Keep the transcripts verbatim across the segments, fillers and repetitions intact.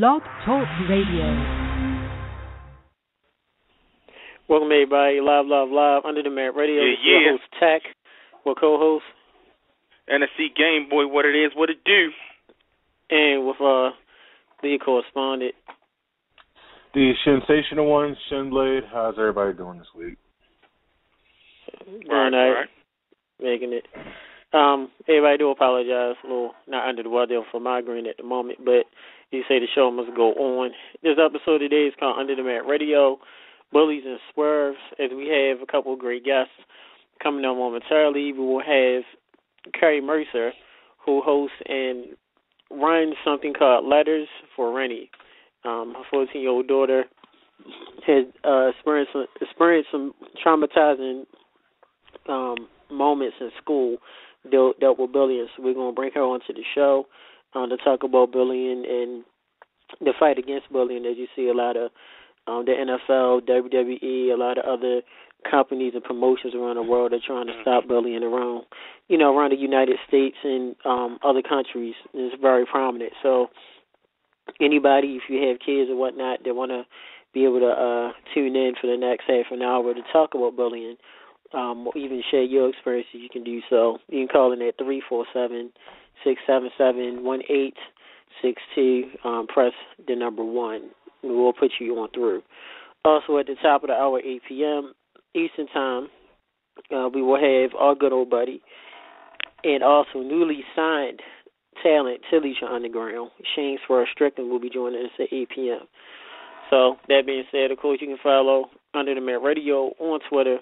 Blog Talk Radio. Welcome everybody, live, live, live, Under the Mat Radio. Yeah, yeah. Your host Tack, with co-host N F C Game Boy. What it is, what it do, and with uh, the correspondent, the sensational one, Shinblade. How's everybody doing this week? All right, all right. Making it. Um, everybody do apologize, a little not under the weather for migraine at the moment, but you say the show must go on. This episode today is called Under the Mat Radio, Bullies and Swerves, as we have a couple of great guests coming on momentarily. We will have Carrie Mercer, who hosts and runs something called Letters for Reni. Um, her fourteen-year-old daughter has uh, experienced, experienced some traumatizing um, moments in school. Dealt, dealt with bullying, so we're going to bring her onto the show um, to talk about bullying and the fight against bullying that you see a lot of um, the N F L, W W E, a lot of other companies and promotions around the world are trying to stop bullying around, you know, around the United States and um, other countries. It's very prominent. So anybody, if you have kids or whatnot, that want to be able to uh, tune in for the next half an hour to talk about bullying, Um, or even share your experiences, you can do so. You can call in at three four seven, six seven seven, one eight six two, um, press the number one. We will put you on through. Also, at the top of the hour, eight p.m. Eastern Time, uh, we will have our good old buddy and also newly signed talent to Lucha Underground, Shane Strickland, will be joining us at eight p.m. So, that being said, of course, you can follow Under the Mat Radio on Twitter,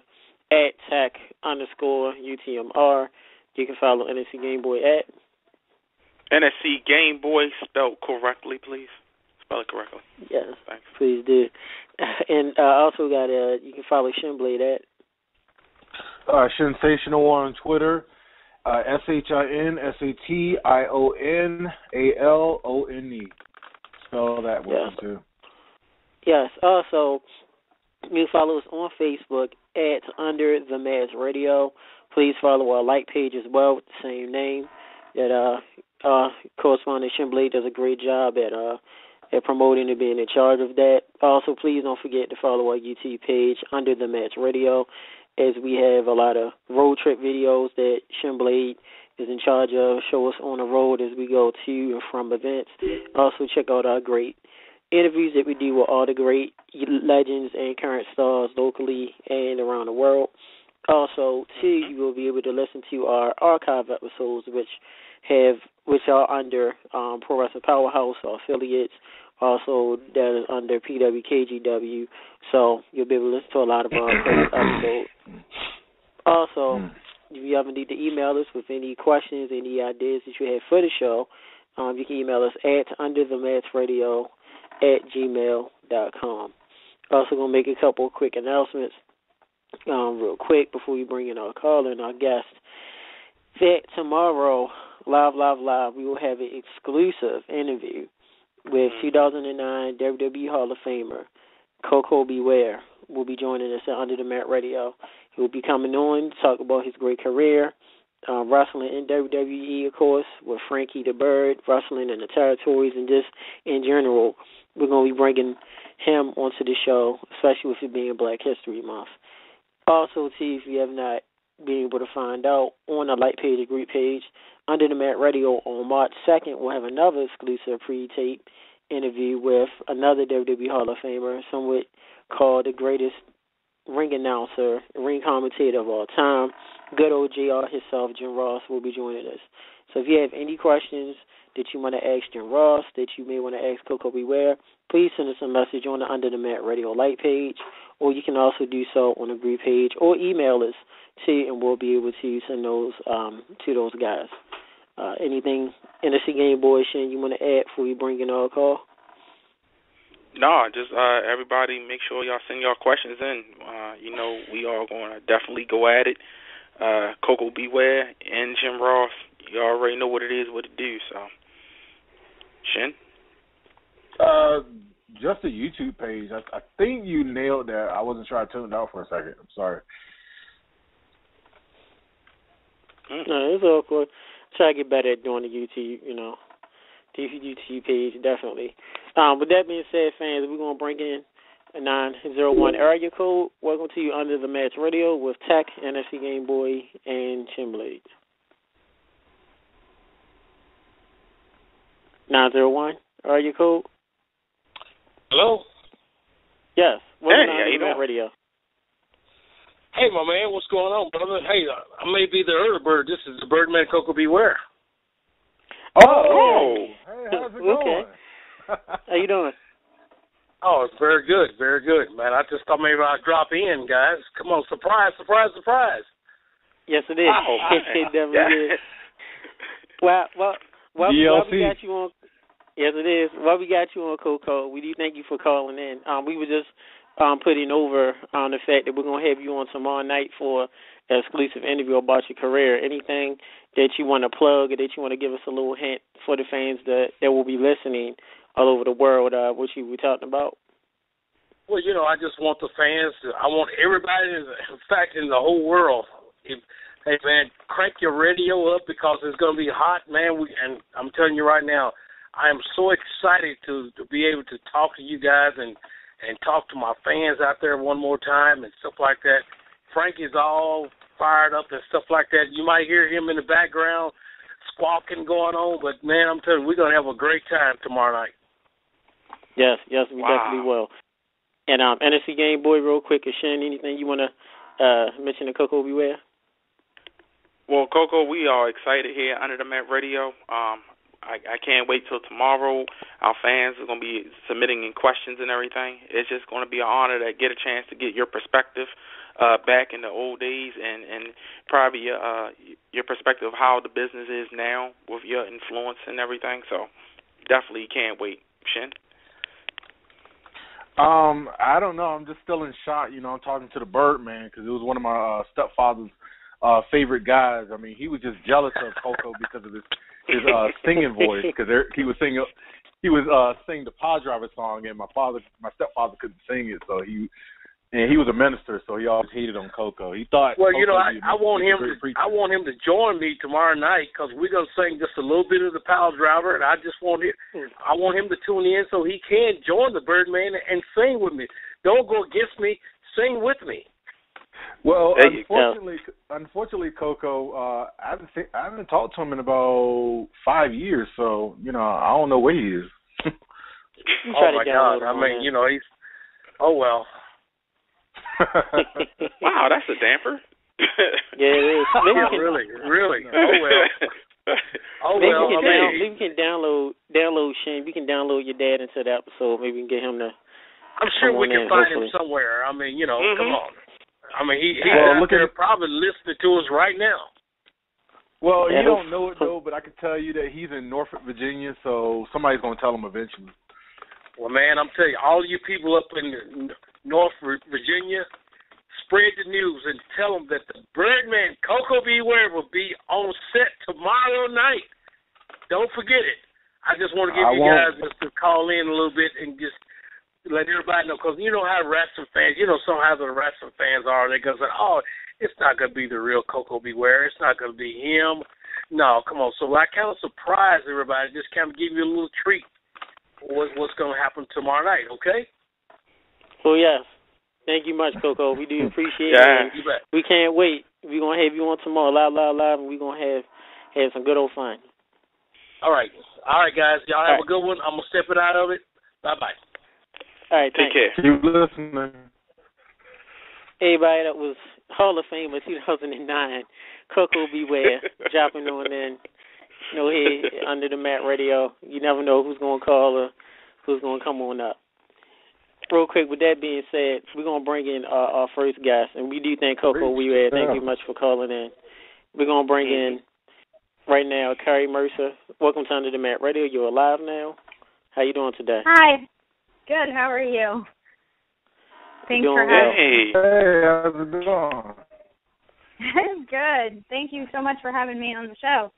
at Tack underscore U T M R. You can follow N F C Game Boy at N F C Game Boy, spelled correctly, please. Spell it correctly. Yes, thanks. Please do. And I uh, also got a, you can follow Shinblade at uh, Sensational on Twitter, uh, S H I N S A T I O N A L O N E. Spell that one, too. Yes, also, you can follow us on Facebook at Under the Mat Radio. Please follow our like page as well with the same name. That uh, uh, correspondent Shinblade does a great job at uh, at promoting and being in charge of that. Also, please don't forget to follow our YouTube page, Under the Mat Radio, as we have a lot of road trip videos that Shinblade is in charge of. Show us on the road as we go to and from events. Also, check out our great interviews that we do with all the great legends and current stars locally and around the world. Also, too, you will be able to listen to our archive episodes, which have which are under um, Pro Wrestling Powerhouse, our affiliates. Also, that is under P W K G W. So you'll be able to listen to a lot of our episodes. Also, if you ever need to email us with any questions, any ideas that you have for the show, um, you can email us at underthematsradio at gmail dot com. Also going to make a couple of quick announcements um, real quick before we bring in our caller and our guest. That tomorrow, live, live, live, we will have an exclusive interview with two thousand nine W W E Hall of Famer Koko B. Ware. Will be joining us at Under the Mat Radio. He will be coming on to talk about his great career, uh, wrestling in W W E, of course, with Frankie the Bird, wrestling in the territories, and just in general. We're going to be bringing him onto the show, especially with it being Black History Month. Also, too, if you have not been able to find out, on our light page, the group page, Under the Mat Radio on March second, we'll have another exclusive pre-tape interview with another W W E Hall of Famer, somewhat called the greatest ring announcer, ring commentator of all time. Good old J R himself, Jim Ross, will be joining us. So if you have any questions that you want to ask Jim Ross, that you may want to ask Koko B. Ware, please send us a message on the Under the Mat Radio Light page, or you can also do so on the group page, or email us, too, and we'll be able to send those um, to those guys. Uh, anything, N F C Game Boy, Shane, you want to add before we bring in our call? No, just uh, everybody make sure y'all send y'all questions in. Uh, you know, we are going to definitely go at it. Uh, Koko B. Ware and Jim Ross, you already know what it is, what it do, so. Shin? Uh, just the YouTube page. I, I think you nailed that. I wasn't sure. I tuned out for a second. I'm sorry. Mm. No, it's awkward. Try to get better at doing the YouTube, you know, the YouTube page, definitely. Um, with that being said, fans, we're going to bring in a nine zero one area code. Welcome to you Under the Match Radio with Tech, N F C Game Boy, and Shinblade. nine zero one area code. Hello? Yes. Welcome hey, how you doing? Radio. Hey, my man, what's going on, brother? Hey, I may be the early bird. This is the Birdman, Koko B. Ware. Oh, oh, hey, how's it going? Okay. How you doing? Oh, it's very good, very good, man. I just thought maybe I'd drop in, guys. Come on, surprise, surprise, surprise. Yes, it is. Oh, it definitely yeah. is. Well, well, well, well, we got you on. Yes, it is. Well, we got you on, Koko. We do thank you for calling in. Um, we were just um, putting over on um, the fact that we're going to have you on tomorrow night for an exclusive interview about your career. Anything that you want to plug or that you want to give us a little hint for the fans that, that will be listening all over the world, uh, what you were talking about? Well, you know, I just want the fans to, I want everybody, in, in fact, in the whole world, if, hey, man, crank your radio up because it's going to be hot, man. We, and I'm telling you right now, I am so excited to, to be able to talk to you guys and, and talk to my fans out there one more time and stuff like that. Frank is all fired up and stuff like that. You might hear him in the background squawking going on, but, man, I'm telling you, we're going to have a great time tomorrow night. Yes, yes, we wow. definitely will. And um, N F C Game Boy, real quick, is Shane, anything you want to uh, mention to Koko B. Ware? Well, Koko, we are excited here Under the Mat Radio. Um, I, I can't wait till tomorrow. Our fans are going to be submitting in questions and everything. It's just going to be an honor to get a chance to get your perspective uh, back in the old days and, and probably uh, your perspective of how the business is now with your influence and everything. So definitely can't wait, Shane. Um, I don't know. I'm just still in shock. You know, I'm talking to the Birdman because it was one of my uh, stepfather's uh, favorite guys. I mean, he was just jealous of Koko because of his his uh, singing voice because he was singing he was uh, singing the Pod Driver song, and my father, my stepfather couldn't sing it, so he and he was a minister, so he always hated on Koko. He thought, well, Koko, you know, I, I want him to preacher. I want him to join me tomorrow night because we're gonna sing just a little bit of the Pod Driver, and I just want it. I want him to tune in so he can join the Birdman and sing with me. Don't go against me. Sing with me. Well, there unfortunately, unfortunately, Koko, uh, I haven't th- I haven't talked to him in about five years, so you know I don't know where he is. Oh my God! I mean, you know, he's oh well. Wow, that's a damper. Yeah, it is. Maybe yeah, can, really, really. Oh well. Oh maybe well. We can, I mean, down, maybe we can download, download Shane. We can download your dad into the episode. Maybe we can get him to. I'm sure we can in, find hopefully. him somewhere. I mean, you know, mm-hmm. come on. I mean, he, he's well, out there at, probably listening to us right now. Well, yeah, you don't know it though, but I can tell you that he's in Norfolk, Virginia. So somebody's going to tell him eventually. Well, man, I'm telling you, all you people up in the, North Virginia, spread the news and tell them that the Birdman, Koko B. Ware, will be on set tomorrow night. Don't forget it. I just want to give I you won't. guys just to call in a little bit and just let everybody know, because you know how wrestling fans, you know somehow the wrestling fans are. They're going to say, oh, it's not going to be the real Koko B. Ware. It's not going to be him. No, come on. So I kind of surprised everybody, just kind of give you a little treat what, what's going to happen tomorrow night, okay? Well, yes. Thank you much, Koko. We do appreciate yeah, it. We can't wait. We're going to have you on tomorrow, live, live, live, and we're going to have, have some good old fun. All right. All right, guys. Y'all have All a good one. I'm going to step it out of it. Bye-bye. All right. Take care. You listening. Everybody, that was Hall of Fame of two thousand nine, Koko B. Ware, dropping on in. You know, here, Under the Mat Radio. You never know who's going to call or who's going to come on up. Real quick, with that being said, we're going to bring in our, our first guest, and we do thank Koko B. Ware. Thank you much for calling in. We're going to bring in, right now, Carrie Mercer. Welcome to Under the Mat Radio. You're alive now. How you doing today? Hi. Good. How are you? Thanks doing for having well. me. Hey, how's it going? Good. Thank you so much for having me on the show.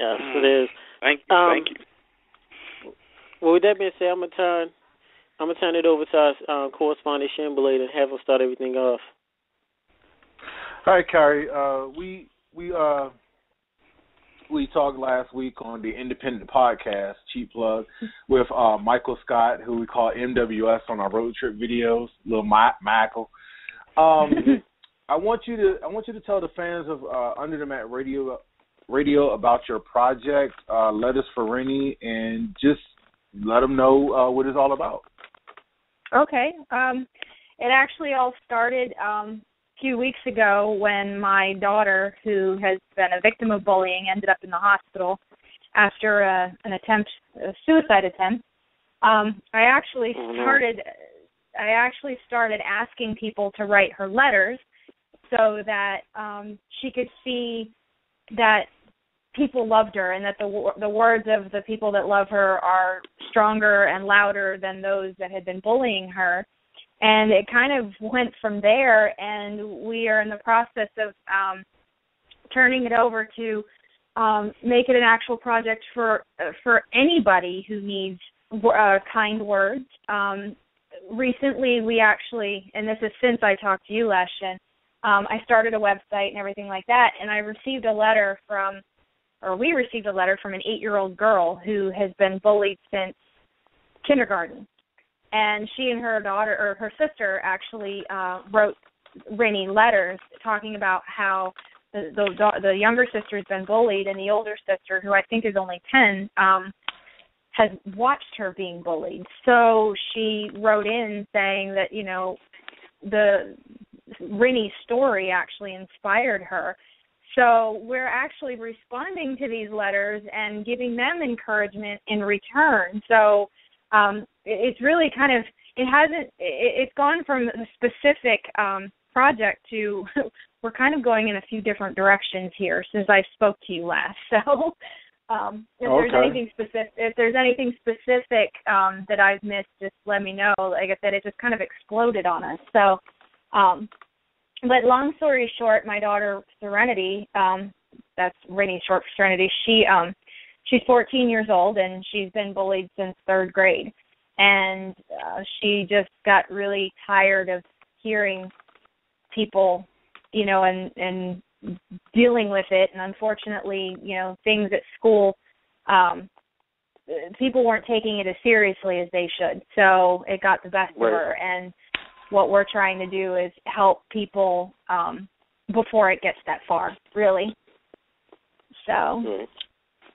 Yes, mm. it is. Thank you. Um, thank you. Well, with that being said, I'm going to turn... I'm going to turn it over to our uh, correspondent, Shinblade, and have him start everything off. All right, Carrie. Uh, we we uh, briefly talked last week on the independent podcast, Cheap Plug, with uh, Michael Scott, who we call M W S on our road trip videos, little Ma- Michael. Um, I want you to I want you to tell the fans of uh, Under the Mat Radio Radio about your project, uh, Letters for Reni, and just let them know uh, what it's all about. Okay. Um, it actually all started um, a few weeks ago when my daughter, who has been a victim of bullying, ended up in the hospital after a, an attempt, a suicide attempt. Um, I actually started, I actually started asking people to write her letters so that um, she could see that people loved her and that the the words of the people that love her are stronger and louder than those that had been bullying her. And it kind of went from there, and we are in the process of um, turning it over to um, make it an actual project for uh, for anybody who needs uh, kind words. Um, recently, we actually, and this is since I talked to you last, Shin, um, I started a website and everything like that, and I received a letter from, or we received a letter from an eight-year-old girl who has been bullied since kindergarten. And she and her daughter, or her sister, actually uh, wrote Reni letters talking about how the, the the younger sister's been bullied, and the older sister, who I think is only ten, um, has watched her being bullied. So she wrote in saying that, you know, the Reni story actually inspired her. So we're actually responding to these letters and giving them encouragement in return. So um, it's really kind of, it hasn't, it's gone from a specific um, project to, we're kind of going in a few different directions here since I spoke to you last. So um, if, okay. there's anything specific, if there's anything specific um, that I've missed, just let me know. Like I said, it just kind of exploded on us. So, um, but long story short, my daughter, Serenity, um, that's Reni short for Serenity, she, um, she's fourteen years old, and she's been bullied since third grade. And uh, she just got really tired of hearing people, you know, and, and dealing with it. And unfortunately, you know, things at school, um, people weren't taking it as seriously as they should. So it got the best right. of her. And what we're trying to do is help people um, before it gets that far, really. So.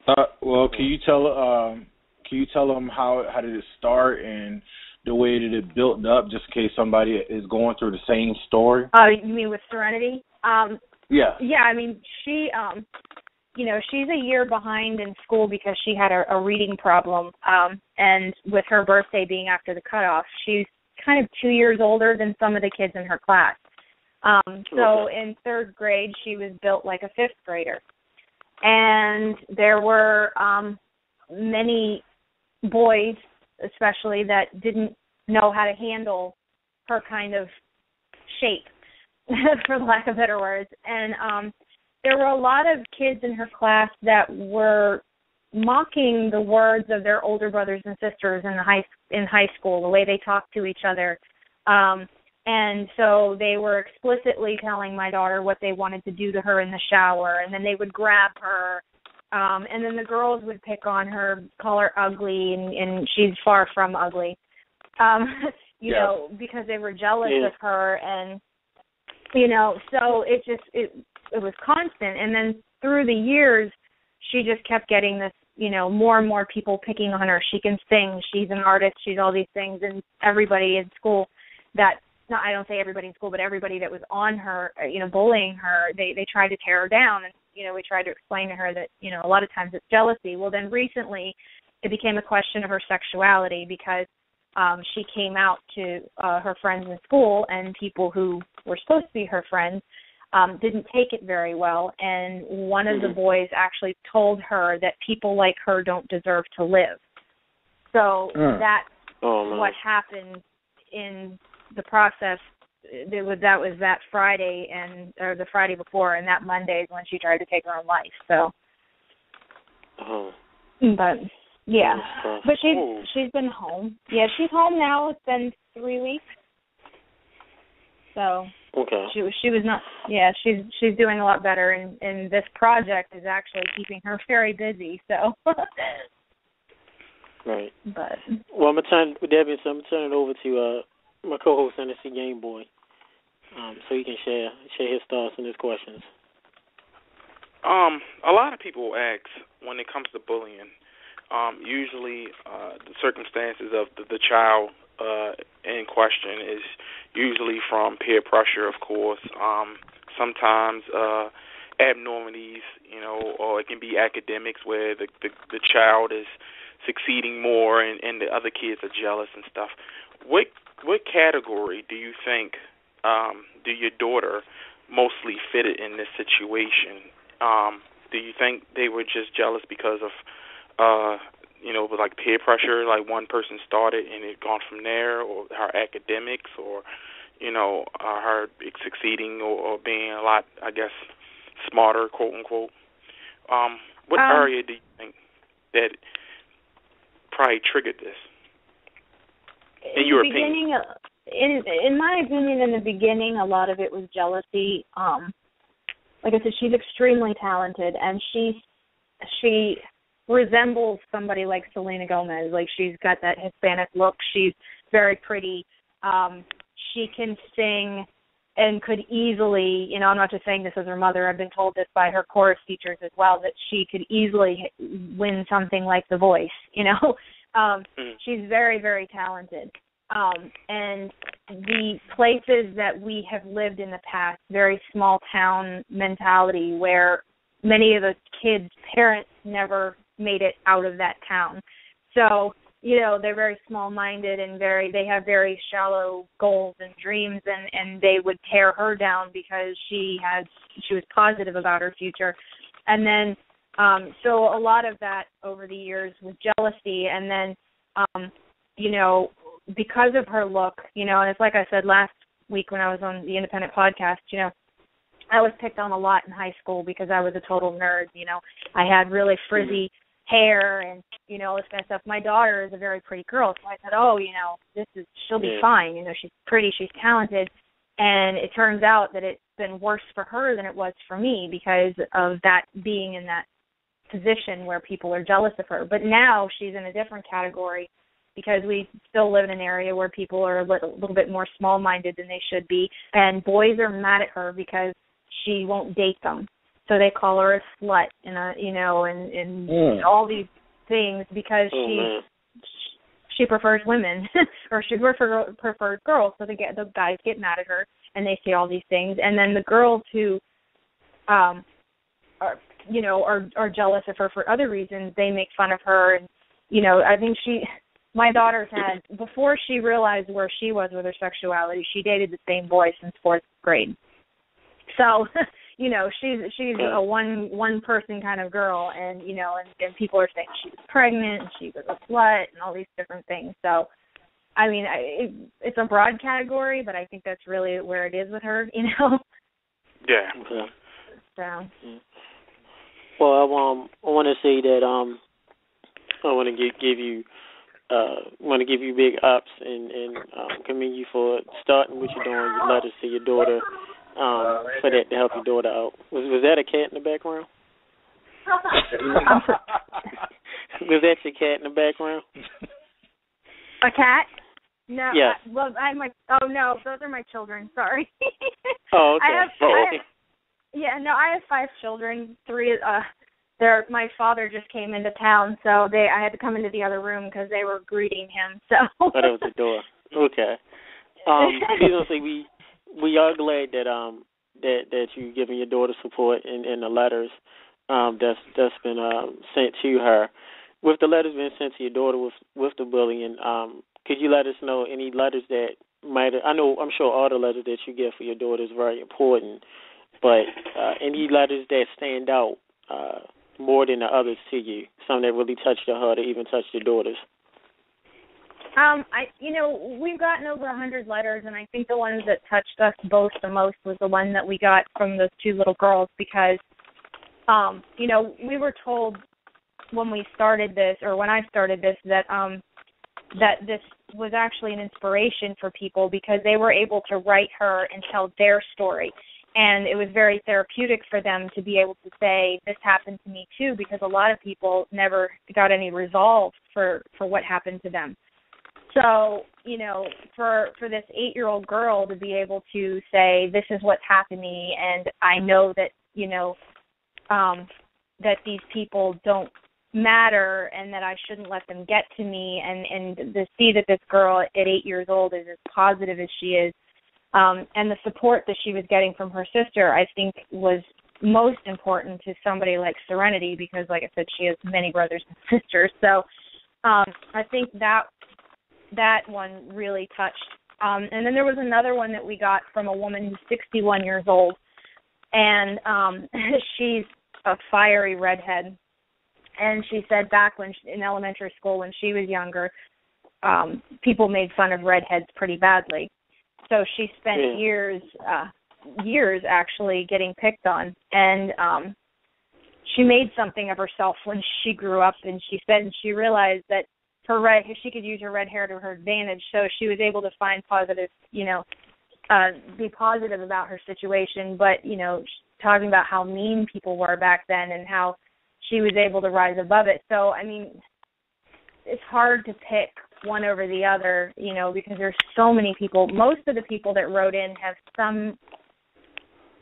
Uh, well, can you tell um, can you tell them how how did it start and the way that it built up, just in case somebody is going through the same story? Oh, uh, you mean with Serenity? Um, yeah. Yeah, I mean she, um, you know, she's a year behind in school because she had a, a reading problem, um, and with her birthday being after the cutoff, she's kind of two years older than some of the kids in her class. Um, so okay. in third grade, she was built like a fifth grader. And there were um, many boys, especially, that didn't know how to handle her kind of shape, for lack of better words. And um, there were a lot of kids in her class that were mocking the words of their older brothers and sisters in high in high school, the way they talked to each other. Um, And so they were explicitly telling my daughter what they wanted to do to her in the shower, and then they would grab her, um, and then the girls would pick on her, call her ugly, and, and she's far from ugly, um, you yeah. know, because they were jealous yeah. of her, and, you know, so it just, it, it was constant. And then through the years, she just kept getting this, you know, more and more people picking on her. She can sing, she's an artist, she's all these things, and everybody in school that, I don't say everybody in school, but everybody that was on her, you know, bullying her, they, they tried to tear her down. And, you know, we tried to explain to her that, you know, a lot of times it's jealousy. Well, then recently it became a question of her sexuality because um, she came out to uh, her friends in school, and people who were supposed to be her friends um, didn't take it very well. And one of the boys actually told her that people like her don't deserve to live. So mm. that's oh, man. what happened in the process. That was, that was that Friday and or the Friday before, and that Monday is when she tried to take her own life. So, oh. but yeah, oh. but she's she's been home. Yeah, she's home now. It's been three weeks. So Okay. She was she was not yeah, she's she's doing a lot better, and, and this project is actually keeping her very busy, so right. But well, I'm gonna turn with Debbie, so I'm gonna turn it over to uh, my co host N S C Game Boy. Um, so he can share share his thoughts and his questions. Um, a lot of people ask when it comes to bullying, um, usually uh, the circumstances of the, the child Uh, in question is usually from peer pressure, of course. Um, sometimes uh, abnormalities, you know, or it can be academics where the the, the child is succeeding more and, and the other kids are jealous and stuff. What what category do you think um, do your daughter mostly fit in this situation? Um, do you think they were just jealous because of uh, you know, with like peer pressure, like one person started and it gone from there, or her academics, or, you know, uh, her succeeding or, or being a lot, I guess, smarter, quote unquote. Um, what um, area do you think that probably triggered this? In, in your opinion, of, in in my opinion, in the beginning, a lot of it was jealousy. Um, like I said, she's extremely talented, and she she. resembles somebody like Selena Gomez. Like, she's got that Hispanic look. She's very pretty. Um, she can sing and could easily, you know, I'm not just saying this as her mother. I've been told this by her chorus teachers as well, that she could easily win something like The Voice, you know. Um, mm. She's very, very talented. Um, and the places that we have lived in the past, very small town mentality where many of the kids' parents never made it out of that town. So, you know, they're very small-minded and very they have very shallow goals and dreams, and, and they would tear her down because she had she was positive about her future. And then um, so a lot of that over the years was jealousy. And then, um, you know, because of her look, you know, and it's like I said last week when I was on the Independent podcast, you know, I was picked on a lot in high school because I was a total nerd, you know. I had really frizzy hair and, you know, all this kind of stuff. My daughter is a very pretty girl, so I said, oh, you know, this is she'll be fine. You know, she's pretty, she's talented. And it turns out that it's been worse for her than it was for me because of that being in that position where people are jealous of her. But now she's in a different category because we still live in an area where people are a little, little bit more small-minded than they should be. And boys are mad at her because she won't date them, so they call her a slut, and a, you know, and, and mm. all these things because oh, she man. she prefers women, or she prefer, preferred girls. So the the guys get mad at her, and they say all these things, and then the girls who, um, are you know are are jealous of her for other reasons. They make fun of her, and you know, I think she. My daughter had, before she realized where she was with her sexuality, she dated the same boy since fourth grade. So, you know, she's she's a one one person kind of girl, and you know, and, and people are saying she was pregnant, and she was a slut, and all these different things. So, I mean, I, it, it's a broad category, but I think that's really where it is with her, you know. Yeah. Okay. So. Yeah. Well, um, I want to say that um, I want to give give you uh, want to give you big ups and and um, commend you for starting what you're doing, your letters to your daughter. Um, for that to help your daughter out. Was was that a cat in the background? Was that your cat in the background? A cat? No. Yeah. I, well, I my oh no, those are my children. Sorry. Oh, okay. I have, oh, okay. I have, yeah, no, I have five children. Three. Uh, they're my father just came into town, so they I had to come into the other room because they were greeting him. So. Oh, that was the door. Okay. Um, you don't say we. We are glad that um that that you've given your daughter support in, in the letters um that's that's been um uh, sent to her. With the letters being sent to your daughter with with the bullying, um could you let us know any letters that might I know I'm sure all the letters that you get for your daughter is very important, but uh, any letters that stand out uh, more than the others to you, some that really touched your heart or even touched your daughters. Um, I, you know, we've gotten over a hundred letters, and I think the ones that touched us both the most was the one that we got from those two little girls because, um, you know, we were told when we started this, or when I started this, that um, that this was actually an inspiration for people because they were able to write her and tell their story. And it was very therapeutic for them to be able to say, this happened to me too, because a lot of people never got any resolve for, for what happened to them. So, you know, for for this eight-year-old girl to be able to say, this is what's happened to me, and I know that, you know, um, that these people don't matter and that I shouldn't let them get to me, and, and to see that this girl at eight years old is as positive as she is, um, and the support that she was getting from her sister, I think was most important to somebody like Serenity because, like I said, she has many brothers and sisters. So um, I think that... that one really touched. Um, and then there was another one that we got from a woman who's sixty-one years old, and um, she's a fiery redhead. And she said back when she, in elementary school when she was younger, um, people made fun of redheads pretty badly. So she spent mm. years, uh, years actually getting picked on. And um, she made something of herself when she grew up, and she said and she realized that her red, she could use her red hair to her advantage, so she was able to find positive, you know, uh, be positive about her situation. But, you know, talking about how mean people were back then and how she was able to rise above it. So, I mean, it's hard to pick one over the other, you know, because there's so many people. Most of the people that wrote in have some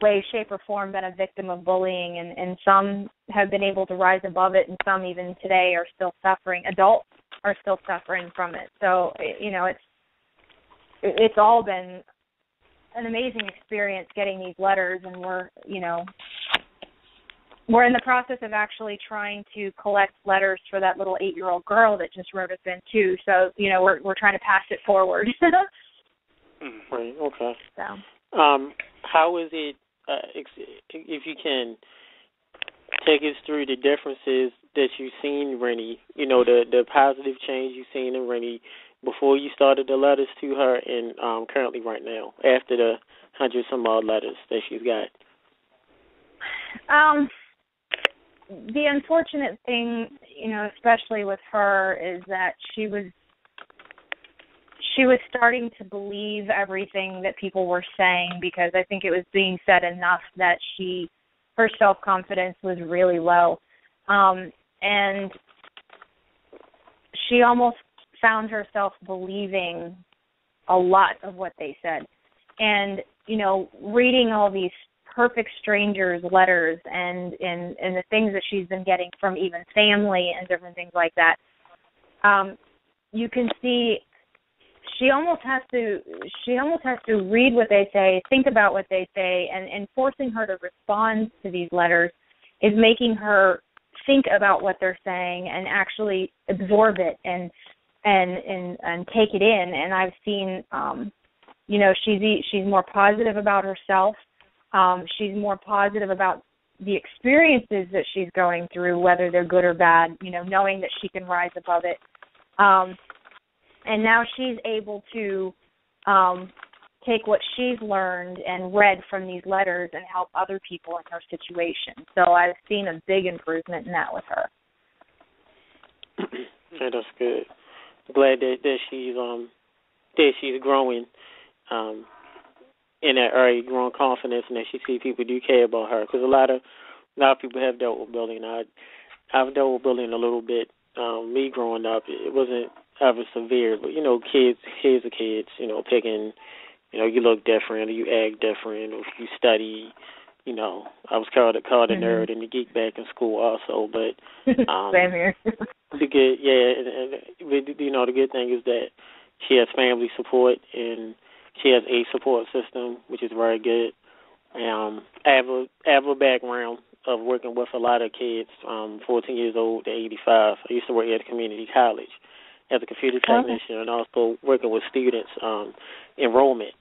way, shape, or form been a victim of bullying, and, and some have been able to rise above it, and some even today are still suffering. Adults are still suffering from it. So, you know, it's it's all been an amazing experience getting these letters, and we're, you know, we're in the process of actually trying to collect letters for that little eight-year-old girl that just wrote us in, too. So, you know, we're we're trying to pass it forward. Right, okay. So, um, how is it, uh, if you can, take us through the differences that you've seen, Reni, you know, the, the positive change you've seen in Reni before you started the letters to her and um, currently right now, after the hundred-some-odd letters that she's got? Um, the unfortunate thing, you know, especially with her, is that she was she was starting to believe everything that people were saying, because I think it was being said enough that she her self-confidence was really low. Um, and she almost found herself believing a lot of what they said. And, you know, reading all these perfect strangers' letters and, and, and the things that she's been getting from even family and different things like that, um, you can see she almost has to she almost has to read what they say, think about what they say, and, and forcing her to respond to these letters is making her think about what they're saying and actually absorb it and and and, and take it in. And I've seen, um, you know, she's she's more positive about herself. Um, she's more positive about the experiences that she's going through, whether they're good or bad. You know, knowing that she can rise above it, um, and now she's able to um, take what she's learned and read from these letters and help other people in her situation. So I've seen a big improvement in that with her. Yeah, that's good. I'm glad that, that she's um that she's growing um, in that area, growing confidence, and that she see people do care about her. Because a lot of a lot of people have dealt with bullying. I I've dealt with bullying a little bit. Um, me growing up, it wasn't ever severe, but you know, kids, kids are kids. You know, picking. You know, you look different, or you act different, or if you study, you know, I was called, called a mm-hmm. nerd and a geek back in school also, but... Um, Same here. The good, yeah, and, and, you know, the good thing is that she has family support, and she has a support system, which is very good. Um, I, have a, I have a background of working with a lot of kids, um, fourteen years old to eighty-five. I used to work at a community college as a computer technician, okay. and also working with students, um, enrollment.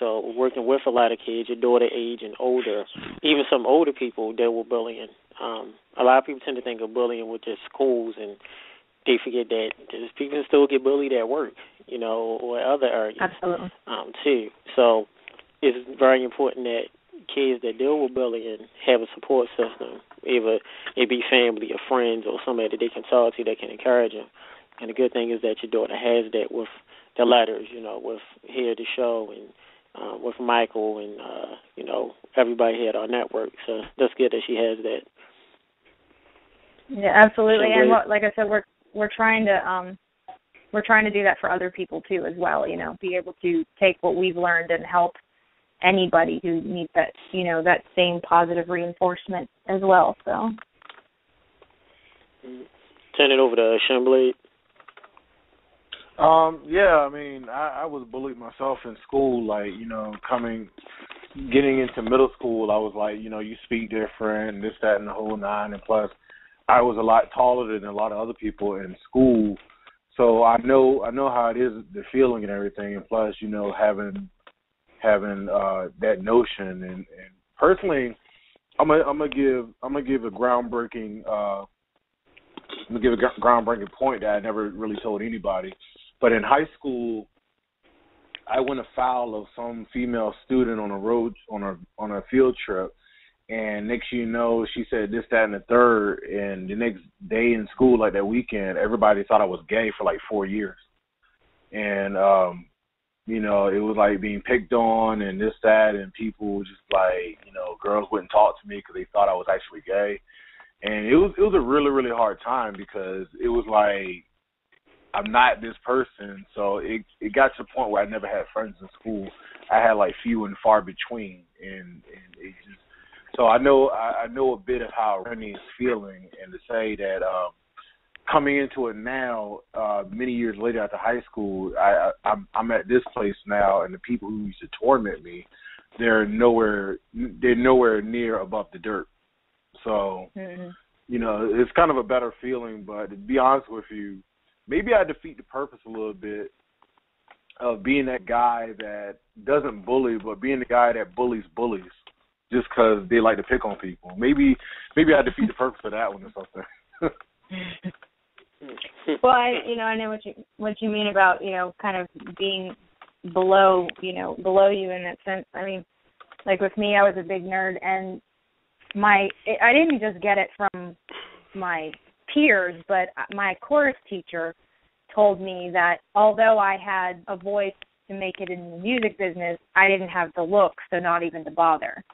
So working with a lot of kids, your daughter age and older, even some older people that were bullying. Um, a lot of people tend to think of bullying with their schools, and they forget that there's people still get bullied at work, you know, or other areas. Absolutely. Um, too. So it's very important that kids that deal with bullying have a support system, either it be family or friends or somebody that they can talk to that can encourage them. And the good thing is that your daughter has that with the letters, you know, with here the show and uh, with Michael and, uh, you know, everybody here at our network. So that's good that she has that. Yeah, absolutely. And what, like I said, we're we're trying to um, we're trying to do that for other people too, as well. You know, be able to take what we've learned and help anybody who needs that, you know, that same positive reinforcement as well. So, turn it over to Shinblade. Um, yeah, I mean, I, I was bullied myself in school. Like, you know, coming, getting into middle school, I was like, you know, you speak different, this, that, and the whole nine, and plus. I was a lot taller than a lot of other people in school, so I know I know how it is, the feeling and everything. And plus, you know, having having uh, that notion. And, and personally, I'm gonna I'm gonna give I'm gonna give a groundbreaking uh, I'm gonna give a groundbreaking point that I never really told anybody. But in high school, I went afoul of some female student on a road on a on a field trip. And next you know, she said this, that, and the third. And the next day in school, like that weekend, everybody thought I was gay for like four years. And, um, you know, it was like being picked on and this, that, and people just like, you know, girls wouldn't talk to me because they thought I was actually gay. And it was it was a really, really hard time because it was like, I'm not this person. So it it got to the point where I never had friends in school. I had like few and far between. And, and it just, So I know I know a bit of how Reni is feeling, and to say that um, coming into it now, uh, many years later after high school, I, I, I'm, I'm at this place now, and the people who used to torment me, they're nowhere they're nowhere near above the dirt. So, mm-hmm. you know, it's kind of a better feeling. But to be honest with you, maybe I defeat the purpose a little bit of being that guy that doesn't bully, but being the guy that bullies bullies. Just because they like to pick on people. Maybe maybe I defeat the purpose of that one or something. Well, I, you know, I know what you what you mean about, you know, kind of being below, you know, below you in that sense. I mean, like with me, I was a big nerd, and my I didn't just get it from my peers, but my chorus teacher told me that although I had a voice to make it in the music business, I didn't have the look, so not even to bother.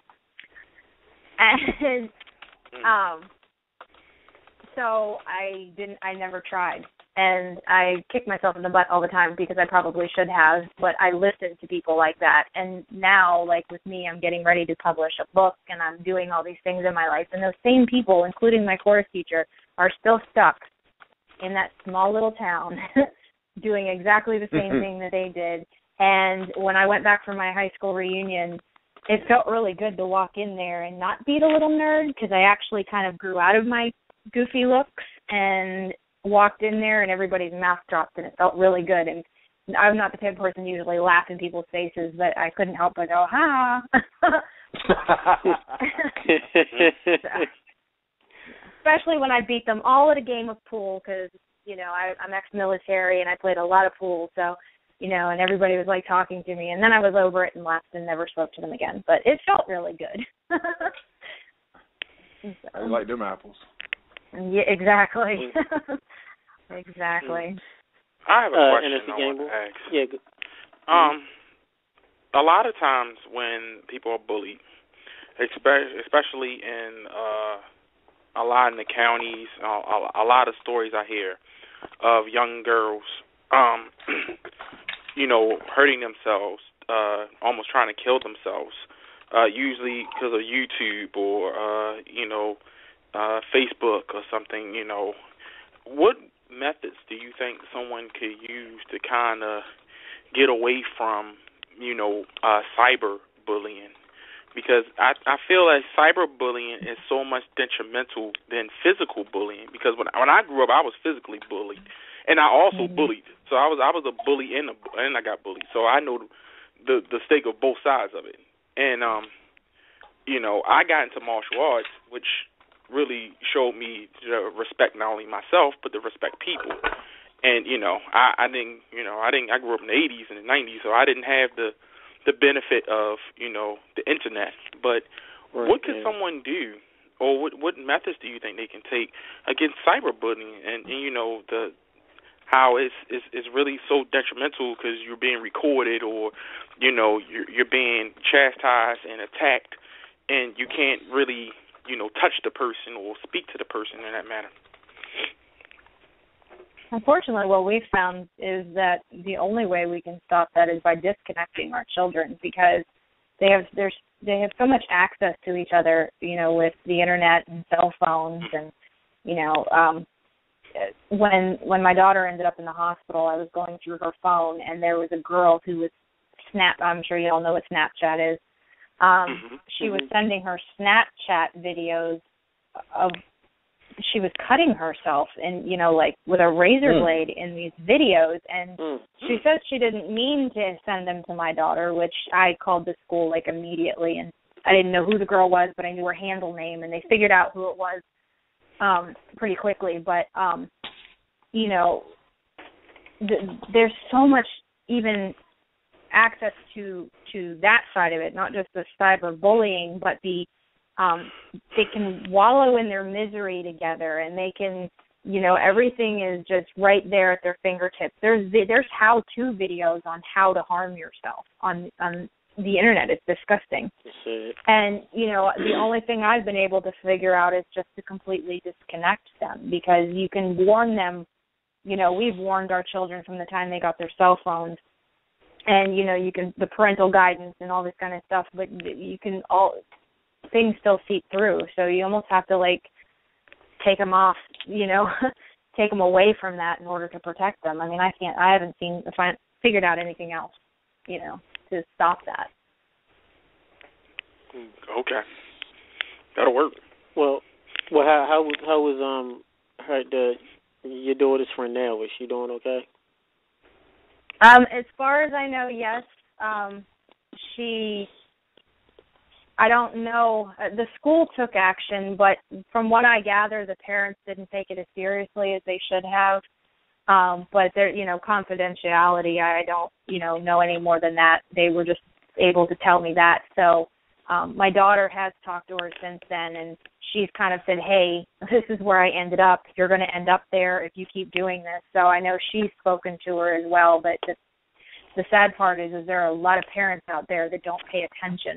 And um, so I didn't. I never tried, and I kick myself in the butt all the time because I probably should have. But I listened to people like that, and now, like with me, I'm getting ready to publish a book, and I'm doing all these things in my life. And those same people, including my chorus teacher, are still stuck in that small little town, doing exactly the same thing that they did. And when I went back for my high school reunion, it felt really good to walk in there and not be the little nerd, because I actually kind of grew out of my goofy looks and walked in there and everybody's mouth dropped and it felt really good. And I'm not the type of person to usually laugh in people's faces, but I couldn't help but go, ha. So, especially when I beat them all at a game of pool, because, you know, I, I'm ex-military and I played a lot of pool, so... you know, and everybody was, like, talking to me. And then I was over it and left and never spoke to them again. But it felt really good. So. I like them apples. Yeah, exactly. Mm. Exactly. I have a uh, question I want to ask. Yeah, good. Um, mm. A lot of times when people are bullied, especially in uh, a lot in the counties, a lot of stories I hear of young girls, um, you know, hurting themselves, uh, almost trying to kill themselves, uh, usually because of YouTube or, uh, you know, uh, Facebook or something, you know. What methods do you think someone could use to kind of get away from, you know, uh, cyberbullying? Because I, I feel like cyberbullying is so much detrimental than physical bullying, because when, when I grew up, I was physically bullied. And I also mm-hmm. bullied, so I was I was a bully and a, and I got bullied, so I know the the stake of both sides of it. And um, you know, I got into martial arts, which really showed me to respect not only myself but to respect people. And you know, I, I didn't, you know, I didn't. I grew up in the eighties and the nineties, so I didn't have the the benefit of, you know, the internet. But right, what could yeah. someone do? Or what what methods do you think they can take against cyberbullying? And, and you know the how it's it's, it's really so detrimental because you're being recorded, or you know you're, you're being chastised and attacked, and you can't really you know touch the person or speak to the person in that manner. Unfortunately, what we've found is that the only way we can stop that is by disconnecting our children, because they have there's they have so much access to each other, you know, with the internet and cell phones, and you know, um, when when my daughter ended up in the hospital, I was going through her phone, and there was a girl who was snap. I'm sure you all know what Snapchat is. Um, mm-hmm. She was sending her Snapchat videos of. She was cutting herself, and you know, like with a razor blade mm. in these videos. And mm. she says she didn't mean to send them to my daughter, which I called the school like immediately. And I didn't know who the girl was, but I knew her handle name, and they figured out who it was um, pretty quickly. But um, you know, th- there's so much even access to to that side of it, not just the cyberbullying, but the Um, they can wallow in their misery together, and they can, you know, everything is just right there at their fingertips. There's there's how-to videos on how to harm yourself on on the internet. It's disgusting. And, you know, the only thing I've been able to figure out is just to completely disconnect them, because you can warn them. You know, we've warned our children from the time they got their cell phones. And, you know, you can, the parental guidance and all this kind of stuff, but you can all... things still seep through, so you almost have to like take them off, you know, take them away from that in order to protect them. I mean, I can't, I haven't seen, if I figured out anything else, you know, to stop that. Okay, that'll work. Well, well, how how was how was um her, the your daughter's friend now? Is she doing okay? Um, as far as I know, yes. Um, she. I don't know. The school took action, but from what I gather, the parents didn't take it as seriously as they should have. Um, but there, you know, confidentiality. I don't, you know, know any more than that. They were just able to tell me that. So um, my daughter has talked to her since then, and she's kind of said, "Hey, this is where I ended up. You're going to end up there if you keep doing this." So I know she's spoken to her as well. But the, the sad part is, is there are a lot of parents out there that don't pay attention.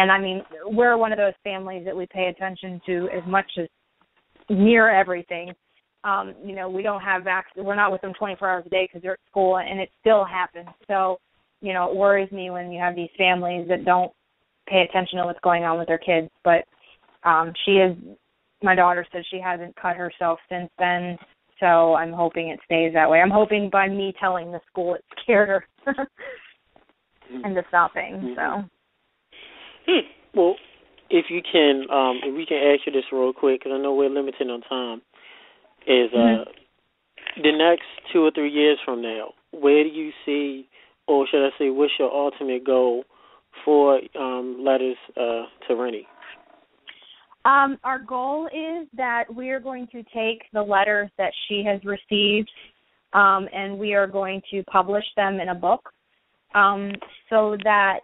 And, I mean, we're one of those families that we pay attention to as much as near everything. Um, you know, we don't have access. We're not with them twenty-four hours a day because they're at school, and it still happens. So, you know, it worries me when you have these families that don't pay attention to what's going on with their kids. But um, she is, my daughter says she hasn't cut herself since then, so I'm hoping it stays that way. I'm hoping by me telling the school it scared her into stopping, so... Hmm. Well, if you can, um, if we can ask you this real quick, because I know we're limited on time, is uh, mm-hmm. the next two or three years from now, where do you see, or should I say, what's your ultimate goal for um, Letters uh, to Reni? Um, our goal is that we are going to take the letters that she has received, um, and we are going to publish them in a book, um, so that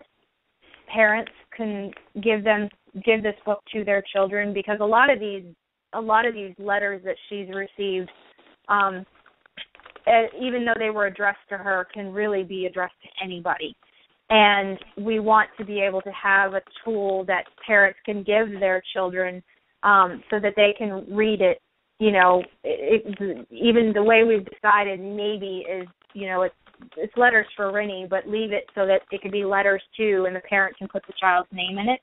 parents can give them give this book to their children, because a lot of these a lot of these letters that she's received, um, even though they were addressed to her, can really be addressed to anybody. And we want to be able to have a tool that parents can give their children, um, so that they can read it. You know, it, it, even the way we've decided maybe is, you know, it's It's Letters for Reni, but leave it so that it could be letters too, and the parent can put the child's name in it,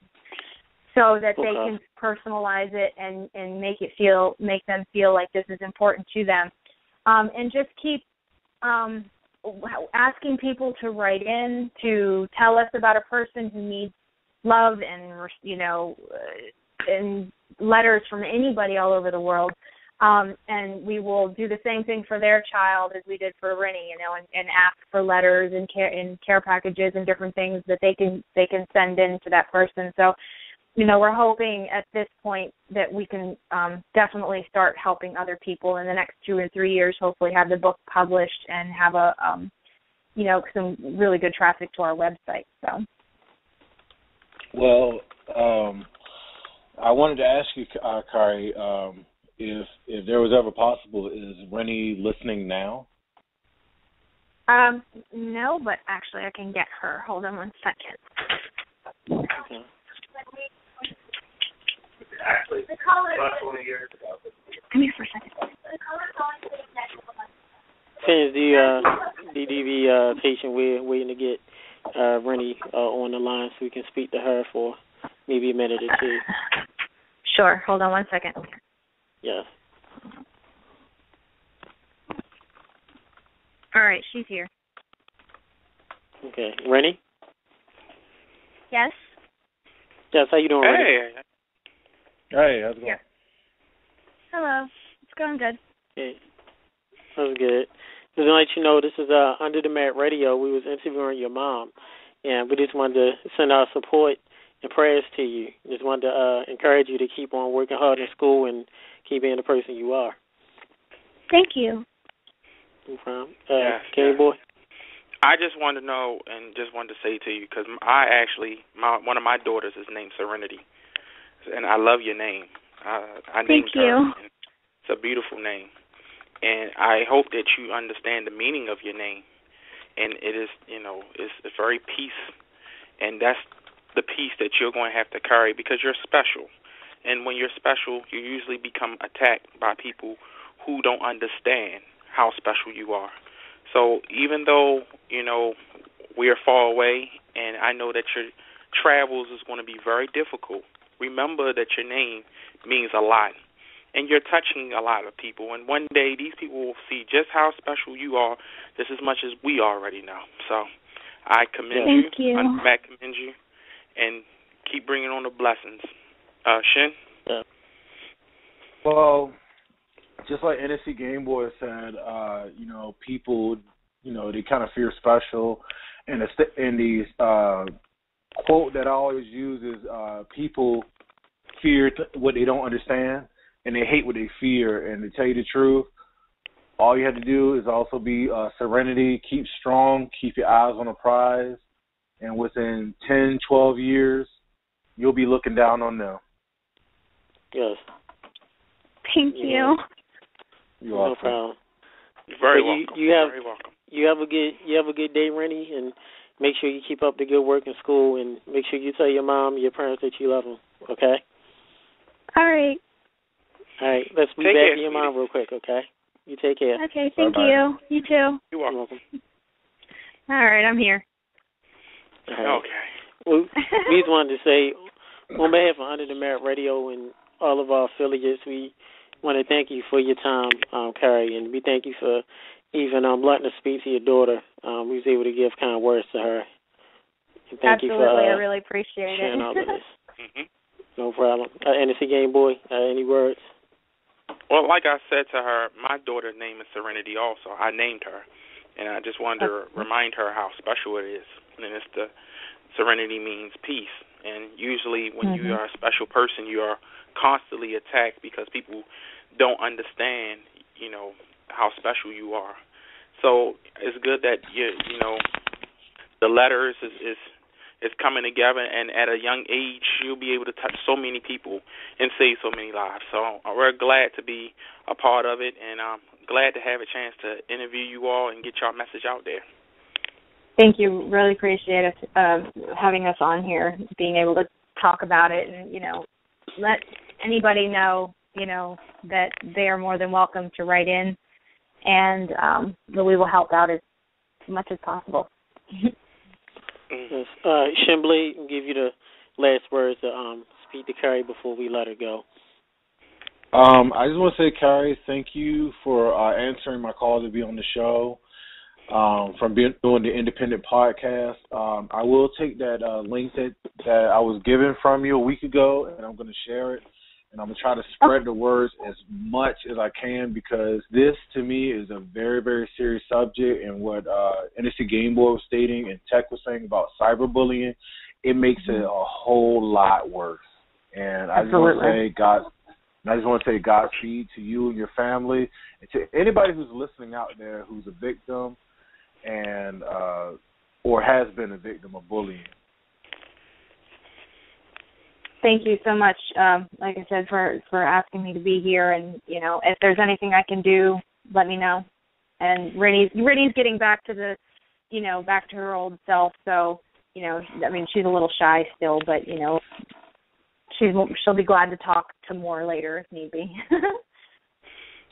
so that okay. they can personalize it and, and make it feel make them feel like this is important to them, um, and just keep um, asking people to write in to tell us about a person who needs love and you know and letters from anybody all over the world. Um, and we will do the same thing for their child as we did for Reni, you know, and, and ask for letters and care and care packages and different things that they can they can send in to that person. So, you know, we're hoping at this point that we can um, definitely start helping other people in the next two or three years. Hopefully, have the book published and have a, um, you know, some really good traffic to our website. So, well, um, I wanted to ask you, uh, Carrie. Um, If if there was ever possible, is Reni listening now? Um, no, but actually I can get her. Hold on one second. Okay. Actually, about twenty years ago. Come here for a second. Fans, do you, uh, do you be uh, patient? We're waiting to get uh, Reni uh, on the line so we can speak to her for maybe a minute or two. Sure. Hold on one second. Yes. All right, she's here. Okay. Reni? Yes? Yes, how you doing, Reni? Hey. Hey, how's it going? Yeah. Hello. It's going good. Hey. That was good. Just to let you know, this is uh, Under the Mat Radio. We was interviewing your mom, and we just wanted to send our support and prayers to you. Just wanted to uh, encourage you to keep on working hard in school and keep being the person you are. Thank you. No problem. Uh, yeah, Kenny yeah. Boy? I just wanted to know and just wanted to say to you, because I actually, my, one of my daughters is named Serenity, and I love your name. I, I Thank named you. Her, it's a beautiful name. And I hope that you understand the meaning of your name. And it is, you know, it's, it's very peace. And that's the peace that you're going to have to carry because you're special. And when you're special, you usually become attacked by people who don't understand how special you are. So even though, you know, we are far away and I know that your travels is going to be very difficult, remember that your name means a lot. And you're touching a lot of people. And one day these people will see just how special you are just as much as we already know. So I commend Thank you. you. I commend you. And keep bringing on the blessings. Uh, Shin? Yeah. Well, just like N F C Game Boy said, uh, you know, people, you know, they kind of feel special. And in these uh, quote that I always use is uh, people fear what they don't understand, and they hate what they fear. And to tell you the truth, all you have to do is also be uh, serenity, keep strong, keep your eyes on the prize, and within ten, twelve years, you'll be looking down on them. Yes. Thank you. Yeah. You're welcome. No problem. You're very so welcome. You, you have, very welcome. You have a good you have a good day, Reni, and make sure you keep up the good work in school, and make sure you tell your mom, your parents that you love them. Okay. All right. All right. Let's be take back care, to your mom real quick. Okay. You take care. Okay. Thank Bye-bye. you. You too. You're welcome. You're welcome. All right. I'm here. All right. Okay. Well, we just wanted to say, on behalf of Under the Mat Radio and all of our affiliates, we want to thank you for your time, um, Carrie, and we thank you for even um, letting us speak to your daughter. Um, we was able to give kind words to her. And thank Absolutely, you for, uh, I really appreciate sharing it. all of this. Mm-hmm. No problem. Uh, N F C Game Boy, uh, any words? Well, like I said to her, my daughter's name is Serenity also. I named her, and I just wanted to okay. remind her how special it is. And it's the serenity means peace. And usually when mm-hmm. you are a special person, you are constantly attacked because people don't understand, you know, how special you are. So it's good that, you, you know, the letters is, is – it's coming together, and at a young age, you'll be able to touch so many people and save so many lives. So we're glad to be a part of it, and I'm glad to have a chance to interview you all and get your message out there. Thank you. Really appreciate it, uh, having us on here, being able to talk about it, and, you know, let anybody know, you know, that they are more than welcome to write in, and um, we will help out as much as possible. Yes. Uh, Shinblade, I'll give you the last words to um, speak to Carrie before we let her go. Um, I just want to say, Carrie, thank you for uh, answering my call to be on the show, um, from being, doing the independent podcast. Um, I will take that uh, link that, that I was given from you a week ago, and I'm going to share it, and I'm going to try to spread okay. the words as much as I can, because this, to me, is a very, very serious subject, and what uh, N F C Game Boy was stating and Tech was saying about cyberbullying, it makes it a whole lot worse. And I Absolutely. just want to say God, I just want to say Godspeed to you and your family, and to anybody who's listening out there who's a victim and uh, or has been a victim of bullying. Thank you so much, um, like I said, for, for asking me to be here. And, you know, if there's anything I can do, let me know. And Reni's Reni's getting back to the, you know, back to her old self. So, you know, I mean, she's a little shy still, but, you know, she's, she'll be glad to talk to more later if need be.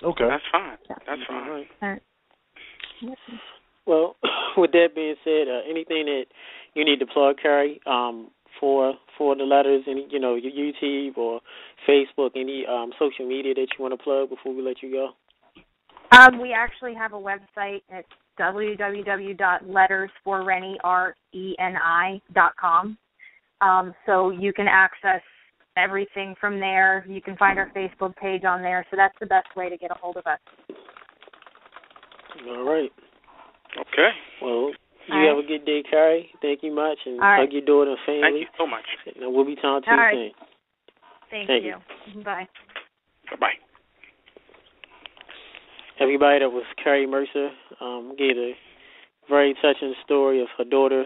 Okay. That's fine. So. That's fine. All right. All right. Well, with that being said, uh, anything that you need to plug, Carrie, um, for for the letters, any, you know, your YouTube or Facebook, any um, social media that you want to plug before we let you go? Um, we actually have a website. It's w w w dot letters for reni dot com. Um, so you can access everything from there. You can find our Facebook page on there. So that's the best way to get a hold of us. All right. Okay. Well, you All have right. a good day, Carrie. Thank you much. And All hug right. your daughter and family. Thank you so much. And we'll be talking to All you right. soon. Thank, Thank you. you. Bye. Bye-bye. Everybody, that was Carrie Mercer. Um, gave a very touching story of her daughter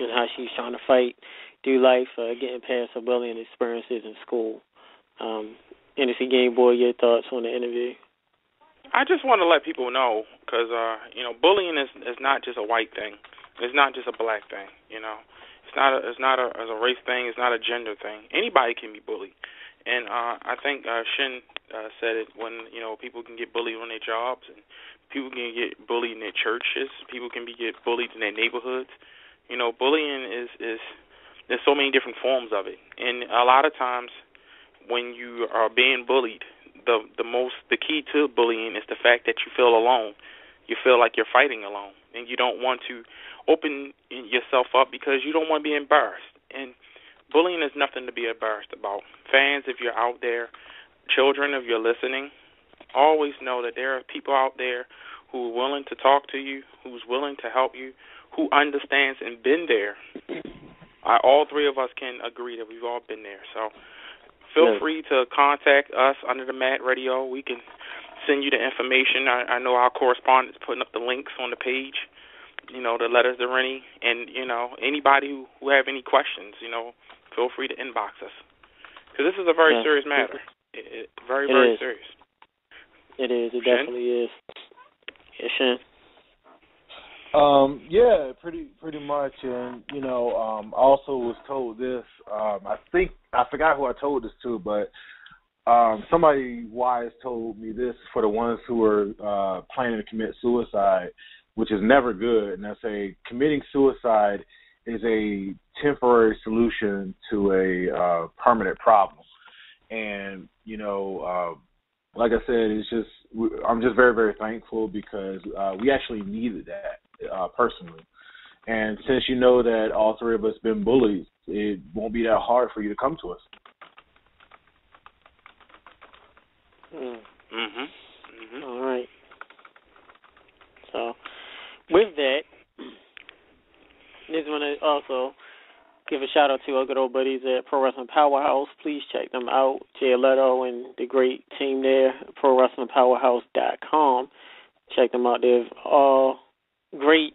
and how she's trying to fight through life, uh, getting past her bullying experiences in school. Um, N F C Game Boy, your thoughts on the interview? I just want to let people know, because, uh, you know, bullying is, is not just a white thing. It's not just a black thing, you know. It's not a, it's not a, it's a race thing. It's not a gender thing. Anybody can be bullied. And uh, I think uh, Shin uh, said it when, you know, people can get bullied on their jobs, and people can get bullied in their churches. People can be get bullied in their neighborhoods. You know, bullying is, is there's so many different forms of it. And a lot of times when you are being bullied, The the most the key to bullying is the fact that you feel alone. You feel like you're fighting alone, and you don't want to open yourself up because you don't want to be embarrassed. And bullying is nothing to be embarrassed about. Fans, if you're out there, children, if you're listening, always know that there are people out there who are willing to talk to you, who's willing to help you, who understands and been there. I, all three of us can agree that we've all been there. So. Feel free to contact us under the Mad Radio. We can send you the information. I, I know our correspondent's putting up the links on the page, you know, the letters to Reni. And, you know, anybody who, who have any questions, you know, feel free to inbox us. Because this is a very yeah. serious matter. It, it, very, it very is. serious. It is. It Shin? definitely is. Yes, Shin. Um, yeah, pretty pretty much, and, you know, um, I also was told this, um, I think, I forgot who I told this to, but um, somebody wise told me this for the ones who are uh, planning to commit suicide, which is never good, and I say committing suicide is a temporary solution to a uh, permanent problem, and, you know, uh, like I said, it's just, I'm just very, very thankful because uh, we actually needed that uh, personally. And since you know that all three of us been bullies, it won't be that hard for you to come to us. Mm-hmm. Mm-hmm. All right. So with that, I just want to also give a shout out to our good old buddies at Pro Wrestling Powerhouse. Please check them out. Jay Leto and the great team there, pro wrestling powerhouse dot com. Check them out. They have all great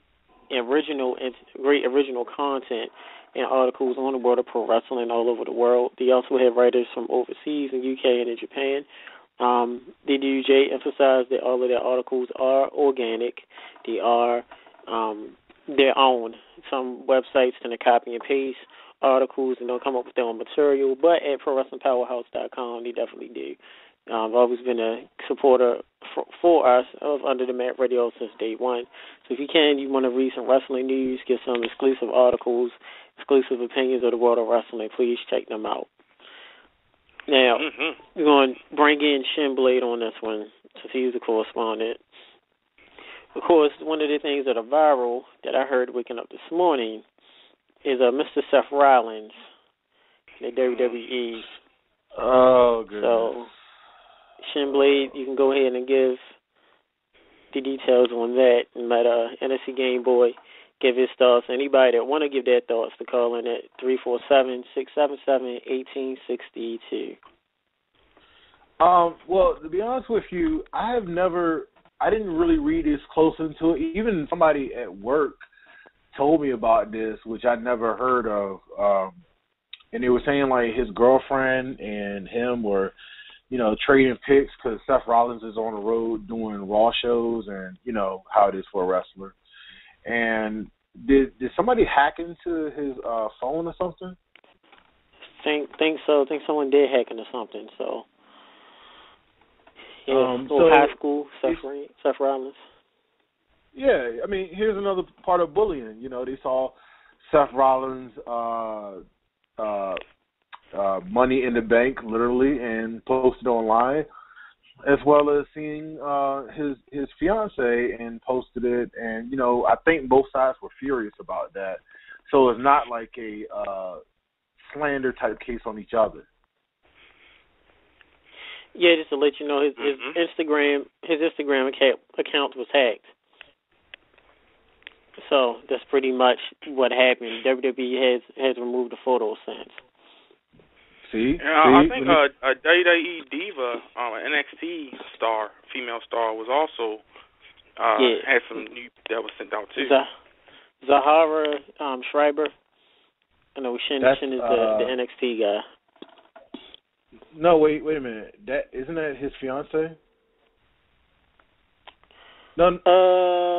original great original content and articles on the world of pro wrestling all over the world. They also have writers from overseas in U K and in Japan. Um, the D U J emphasized that all of their articles are organic. They are um, their own. Some websites tend to copy and paste articles and don't come up with their own material, but at pro wrestling powerhouse dot com, they definitely do. Um, I've always been a supporter for, for us of Under the Mat Radio since day one. So if you can, you want to read some wrestling news, get some exclusive articles, exclusive opinions of the world of wrestling, please check them out. Now, mm-hmm. we're going to bring in Shinblade on this one since he's a correspondent. Of course, one of the things that are viral that I heard waking up this morning is uh, Mister Seth Rollins at W W E. Oh, good. So, Shinblade, you can go ahead and give the details on that and let uh, N F C Game Boy give his thoughts. Anybody that want to give their thoughts to call in at three four seven, six seven seven, one eight six two. Um, well, to be honest with you, I have never... I didn't really read as close into it. Even somebody at work told me about this, which I never heard of. Um, and they were saying, like, his girlfriend and him were you know, trading picks because Seth Rollins is on the road doing Raw shows, and you know how it is for a wrestler. And did did somebody hack into his uh, phone or something? Think think so. Think someone did hack into something. So yeah, um, so high school Seth, Seth Rollins. Yeah, I mean, here's another part of bullying. You know, they saw Seth Rollins' uh, uh, uh, money in the bank, literally, and posted online, as well as seeing uh, his his fiance and posted it. And you know, I think both sides were furious about that. So it's not like a uh, slander type case on each other. Yeah, just to let you know, his, mm-hmm. his Instagram his Instagram account, account was hacked. So that's pretty much what happened. W W E has, has removed the photo since. See? Yeah, I think uh, a W W E diva, um, an N X T star, female star, was also uh, yeah. had some news that was sent out too. Z- Zahara um, Schreiber. I know Shin, Shin is the, uh, the N X T guy. No, wait, wait a minute. That isn't that his fiance? No. Uh.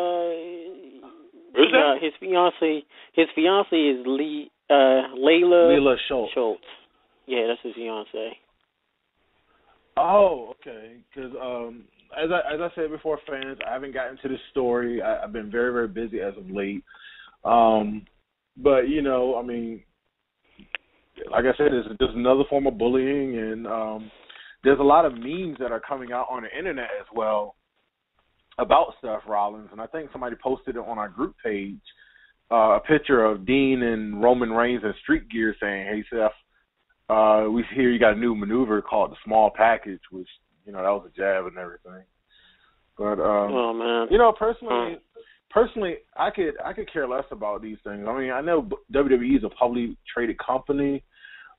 Uh, his fiance, his fiance is Lee, uh, Layla Leela Schultz. Schultz. Yeah, that's his fiance. Oh, okay. Because um, as I as I said before, fans, I haven't gotten to this story. I, I've been very very busy as of late. Um, but you know, I mean, like I said, it's just another form of bullying, and um, there's a lot of memes that are coming out on the internet as well about Seth Rollins, and I think somebody posted it on our group page, uh, a picture of Dean and Roman Reigns in street gear saying, hey, Seth, uh, we hear you got a new maneuver called the small package, which, you know, that was a jab and everything. But, um, oh, man. you know, personally, oh. personally, I could I could care less about these things. I mean, I know W W E is a publicly traded company,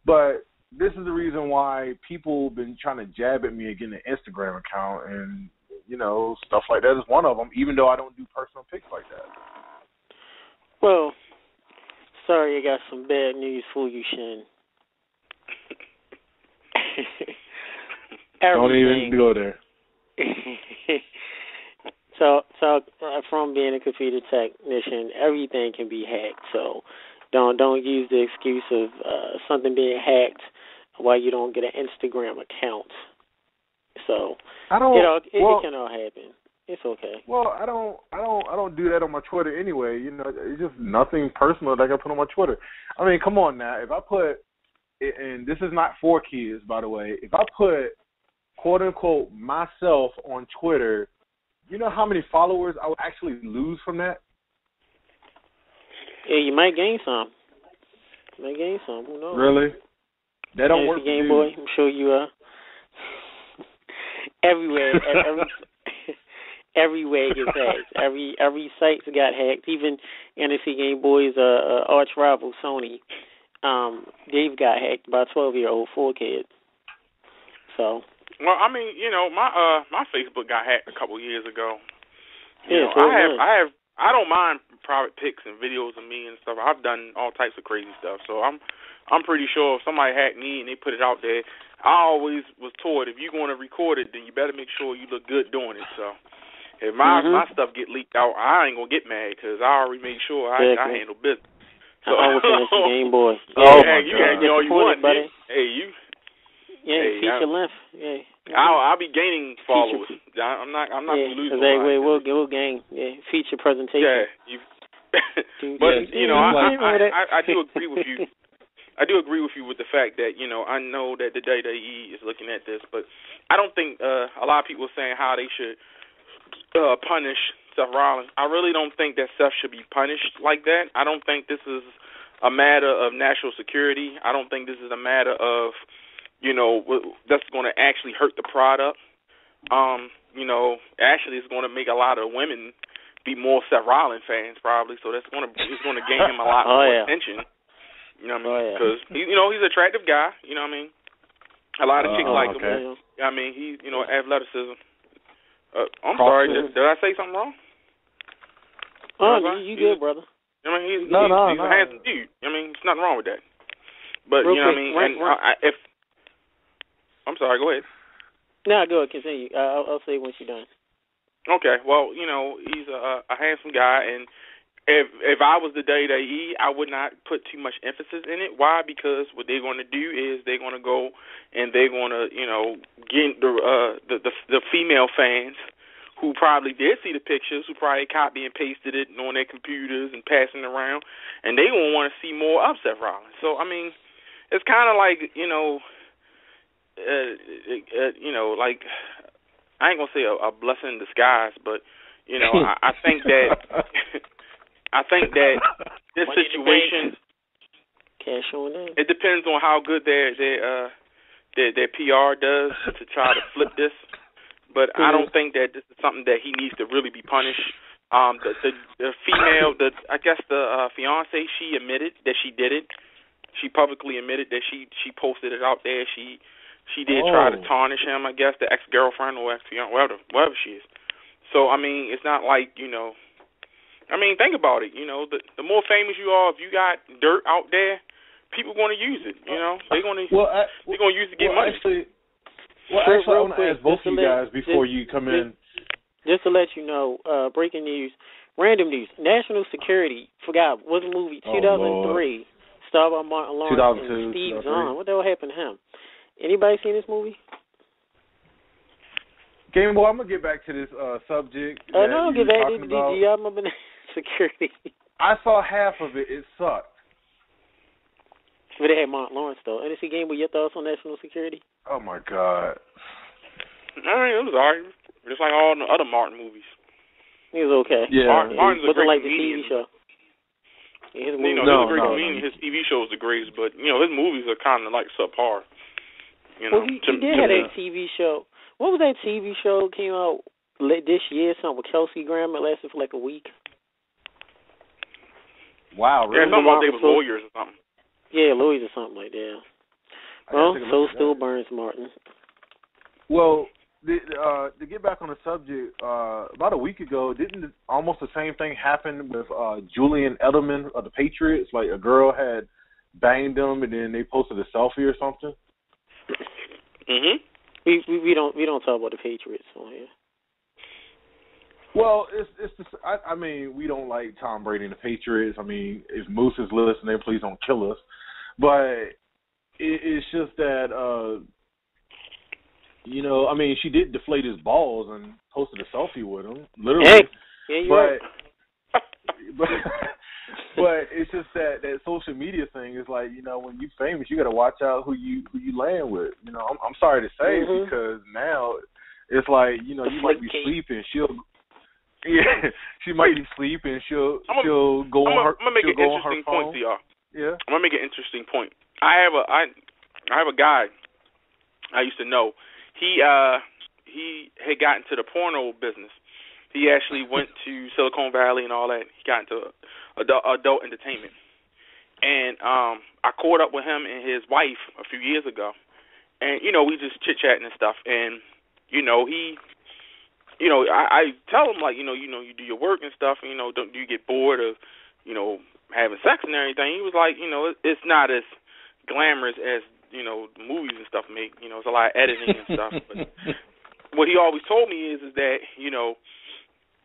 but this is the reason why people have been trying to jab at me again an Instagram account, and you know, stuff like that is one of them, even though I don't do personal picks like that. Well, sorry I got some bad news for you, Shin. Don't even go there. so, so from being a computer technician, everything can be hacked. So don't don't use the excuse of uh, something being hacked while you don't get an Instagram account. So I don't, you know, it, well, it can all happen. It's okay. Well, I don't, I don't, I don't do that on my Twitter anyway. You know, it's just nothing personal that I can put on my Twitter. I mean, come on now. If I put, and this is not for kids, by the way. If I put, quote unquote, myself on Twitter, you know how many followers I would actually lose from that? Yeah, you might gain some. You might gain some. Who knows? Really? That don't yeah, work. Game Boy, I'm sure you are. Uh, Everywhere, every, everywhere gets hacked. Every every site's got hacked. Even N F C Game Boy's uh, uh, arch rival Sony, um, they've got hacked by a twelve-year-old four kid. So. Well, I mean, you know, my uh, my Facebook got hacked a couple of years ago. You yeah, know, I have, I have, I don't mind private pics and videos of me and stuff. I've done all types of crazy stuff, so I'm. I'm pretty sure if somebody hacked me and they put it out there, I always was told if you're going to record it, then you better make sure you look good doing it. So if my mm-hmm. my stuff get leaked out, I ain't going to get mad because I already made sure I, exactly. I handle business. So I was in this Game Boy. Yeah, oh, my you God. Get all you want, buddy. Hey, you. Yeah, hey, feature left. Yeah. I'll, I'll be gaining followers. Feature. I'm not I'm not yeah, losing. They, we, we'll, we'll gain. Yeah, feature presentation. Yeah. You, but, yeah, you know, I, I, I, I do agree with you. I do agree with you with the fact that, you know, I know that the W W E is looking at this, but I don't think uh, a lot of people are saying how they should uh, punish Seth Rollins. I really don't think that Seth should be punished like that. I don't think this is a matter of national security. I don't think this is a matter of, you know, that's going to actually hurt the product. Um, you know, actually it's going to make a lot of women be more Seth Rollins fans probably, so that's going to it's going to gain him a lot oh, more yeah. attention. You know what I mean? Because, oh, yeah. you know, he's an attractive guy. You know what I mean? A lot of chicks uh, like okay. him. I mean, he's, you know, athleticism. Uh, I'm Call sorry. Did, did I say something wrong? Oh, no, you good, brother. I mean, he's, no, he's, no, he's no. a handsome dude. I mean, there's nothing wrong with that. But, real you know quick, what I mean? Rank, and rank. I, I, if, I'm sorry. Go ahead. No, go ahead, continue. I'll, I'll say once you're done. Okay, well, you know, he's a, a handsome guy, and if if I was the W W E, I would not put too much emphasis in it. Why? Because what they're going to do is they're going to go and they're going to, you know, get the, uh, the the the female fans who probably did see the pictures, who probably copy and pasted it on their computers and passing it around, and they won't want to see more of Seth Rollins. So, I mean, it's kind of like, you know, uh, uh, you know, like, I ain't going to say a, a blessing in disguise, but, you know, I, I think that I think that this situation, cash on in. It depends on how good their their, uh, their their P R does to try to flip this. But I don't think that this is something that he needs to really be punished. Um, the, the, the female, the I guess the uh, fiance, she admitted that she did it. She publicly admitted that she, she posted it out there. She she did oh. try to tarnish him. I guess the ex girlfriend or ex fiance, whatever, whatever she is. So I mean, it's not like, you know. I mean, think about it. You know, the the more famous you are, if you got dirt out there, people are going to use it. You know, they're going to well, I, they're going to use it to get well, money. Actually, Well, First, actually, I want to ask both of you guys before you come in. Just to let you know, uh, breaking news, random news, National Security, forgot, was a movie, two thousand three, starred by Martin Lawrence and Steve Zahn. What the hell happened to him? Anybody seen this movie? Game Boy, I'm going to get back to this uh, subject. Oh, uh, no, get back to D G. I'm up in security. I saw half of it. It sucked. But they had Martin Lawrence, though. And it's a game with your thoughts on National Security? Oh, my God. I mean, it was all right. Just like all the other Martin movies. It was okay. Yeah. Martin, Martin's it a great like comedian. The T V show. His you know, no, he's a great no, comedian. No. His T V show is the greatest, but, you know, his movies are kind of, like, subpar. You know, well, he, to, he did to have me. That T V show. What was that T V show came out this year, something with Kelsey Grammer? It lasted for, like, a week. Wow, really? Yeah, something about they were lawyers or something. Yeah, Louis or something like that. Well, so still that. Burns, Martin. Well, the, uh, to get back on the subject, uh, about a week ago, didn't almost the same thing happen with uh, Julian Edelman of the Patriots? Like a girl had banged him, and then they posted a selfie or something. Mhm. We, we we don't we don't talk about the Patriots on here. Well, it's it's. Just, I, I mean, we don't like Tom Brady and the Patriots. I mean, if Moose is listening, please don't kill us. But it, it's just that, uh, you know, I mean, she did deflate his balls and posted a selfie with him, literally. Hey. Yeah, but, right. but but it's just that, that social media thing is like, you know, when you're famous, you got to watch out who you who you land with. You know, I'm, I'm sorry to say mm-hmm. because now it's like, you know, you might be sleeping, she'll. Yeah, she might be sleeping. She'll I'm she'll a, go I'm on her. I'm gonna make an interesting point to y'all. Yeah, I'm gonna make an interesting point. I have a I, I have a guy I used to know. He uh he had gotten to the porno business. He actually went to Silicon Valley and all that. He got into adult, adult entertainment. And um, I caught up with him and his wife a few years ago. And you know, we just chit chatting and stuff. And you know, he. You know, I, I tell them, like, you know, you know, you do your work and stuff, and, you know, don't do you get bored of, you know, having sex and everything? He was like, you know, it, it's not as glamorous as, you know, movies and stuff make. You know, it's a lot of editing and stuff. But what he always told me is, is that, you know,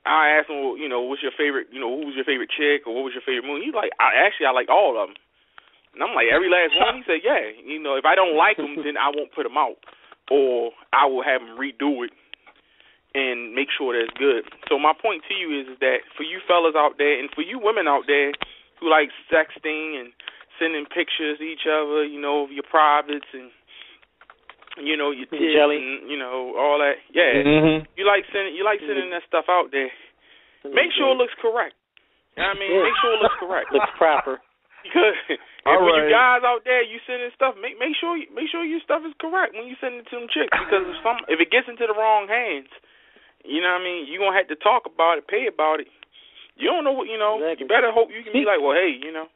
I asked him, well, you know, what's your favorite, you know, who was your favorite chick or what was your favorite movie? He's like, I, actually, I like all of them. And I'm like, every last one? He said, yeah. You know, if I don't like them, then I won't put them out, or I will have them redo it and make sure that it's good. So my point to you is, is that for you fellas out there and for you women out there who like sexting and sending pictures to each other, you know, of your privates and, you know, your tits and, you know, all that. Yeah. Mm-hmm. You like sending you like sending mm-hmm. that stuff out there. Make sure it looks correct. You know what I mean? Make sure it looks correct. Looks proper. Because all right. When you guys out there, you sending stuff, make make sure make sure your stuff is correct when you send it to them chicks, because if some if it gets into the wrong hands, you know what I mean? You're going to have to talk about it, pay about it. You don't know what, you know, exactly. You better hope you can be like, well, hey, you know.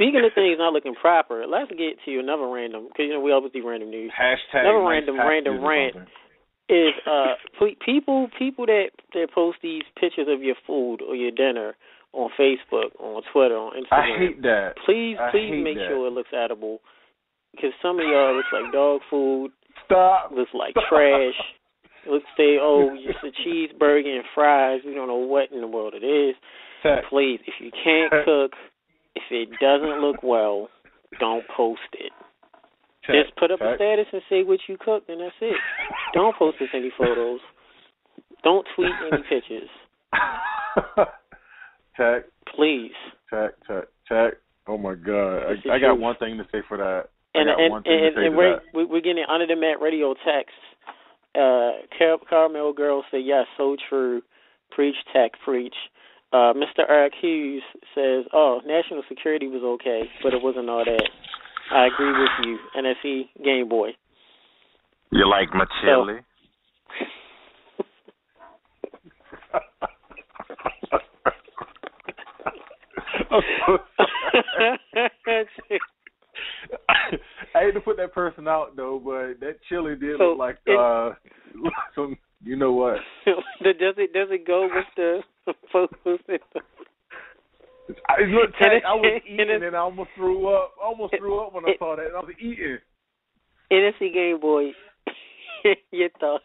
Speaking of things not looking proper, let's get to another random, because, you know, we always do random news. Hashtag. Another nice random, random rant is uh, people people that, that post these pictures of your food or your dinner on Facebook, on Twitter, on Instagram. I hate that. Please, I please make that. Sure it looks edible, because some of y'all looks like dog food. Stop. Looks like Stop. trash. Looks they oh, just a cheeseburger and fries. We don't know what in the world it is. Heck. Please, if you can't Heck. cook, if it doesn't look well, don't post it. Heck. Just put up Heck. a status and say what you cooked, and that's it. Don't post us any photos. Don't tweet any pictures. Check. Please. Check, check, check. Oh, my God. It's I, I got one thing to say for that. And, I got and, one thing and, to say and we're, that. we're getting under the mat radio texts. Uh, Car- Carmel Girl said, yes, yeah, so true. Preach, tech, preach. Uh, Mister Eric Hughes says, oh, national security was okay, but it wasn't all that. I agree with you. N F E Game Boy. You like my chili? So, I hate to put that person out though, but that chili did so look like it, uh, some, you know what? Does it does it go with the post? I, look, Tank, I was eating and, and I almost threw up. I almost it, threw up when I it, saw that. And I was eating. N F C Game Boy, your thoughts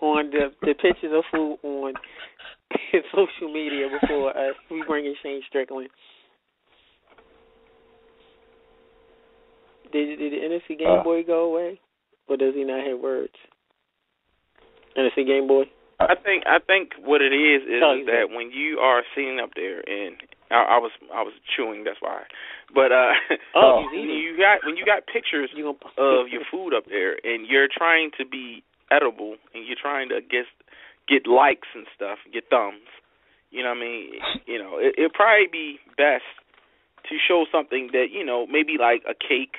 on the the pictures of food on social media before uh, we bring in Shane Strickland. Did, did the N F C Game uh, Boy go away, or does he not have words? N F C Game Boy. I think I think what it is is oh, that right. when you are sitting up there, and I, I was I was chewing, that's why. But uh, oh, when you got when you got pictures of your food up there, and you're trying to be edible, and you're trying to guess. Get likes and stuff, get thumbs. You know what I mean? You know, it, it'd probably be best to show something that, you know, maybe like a cake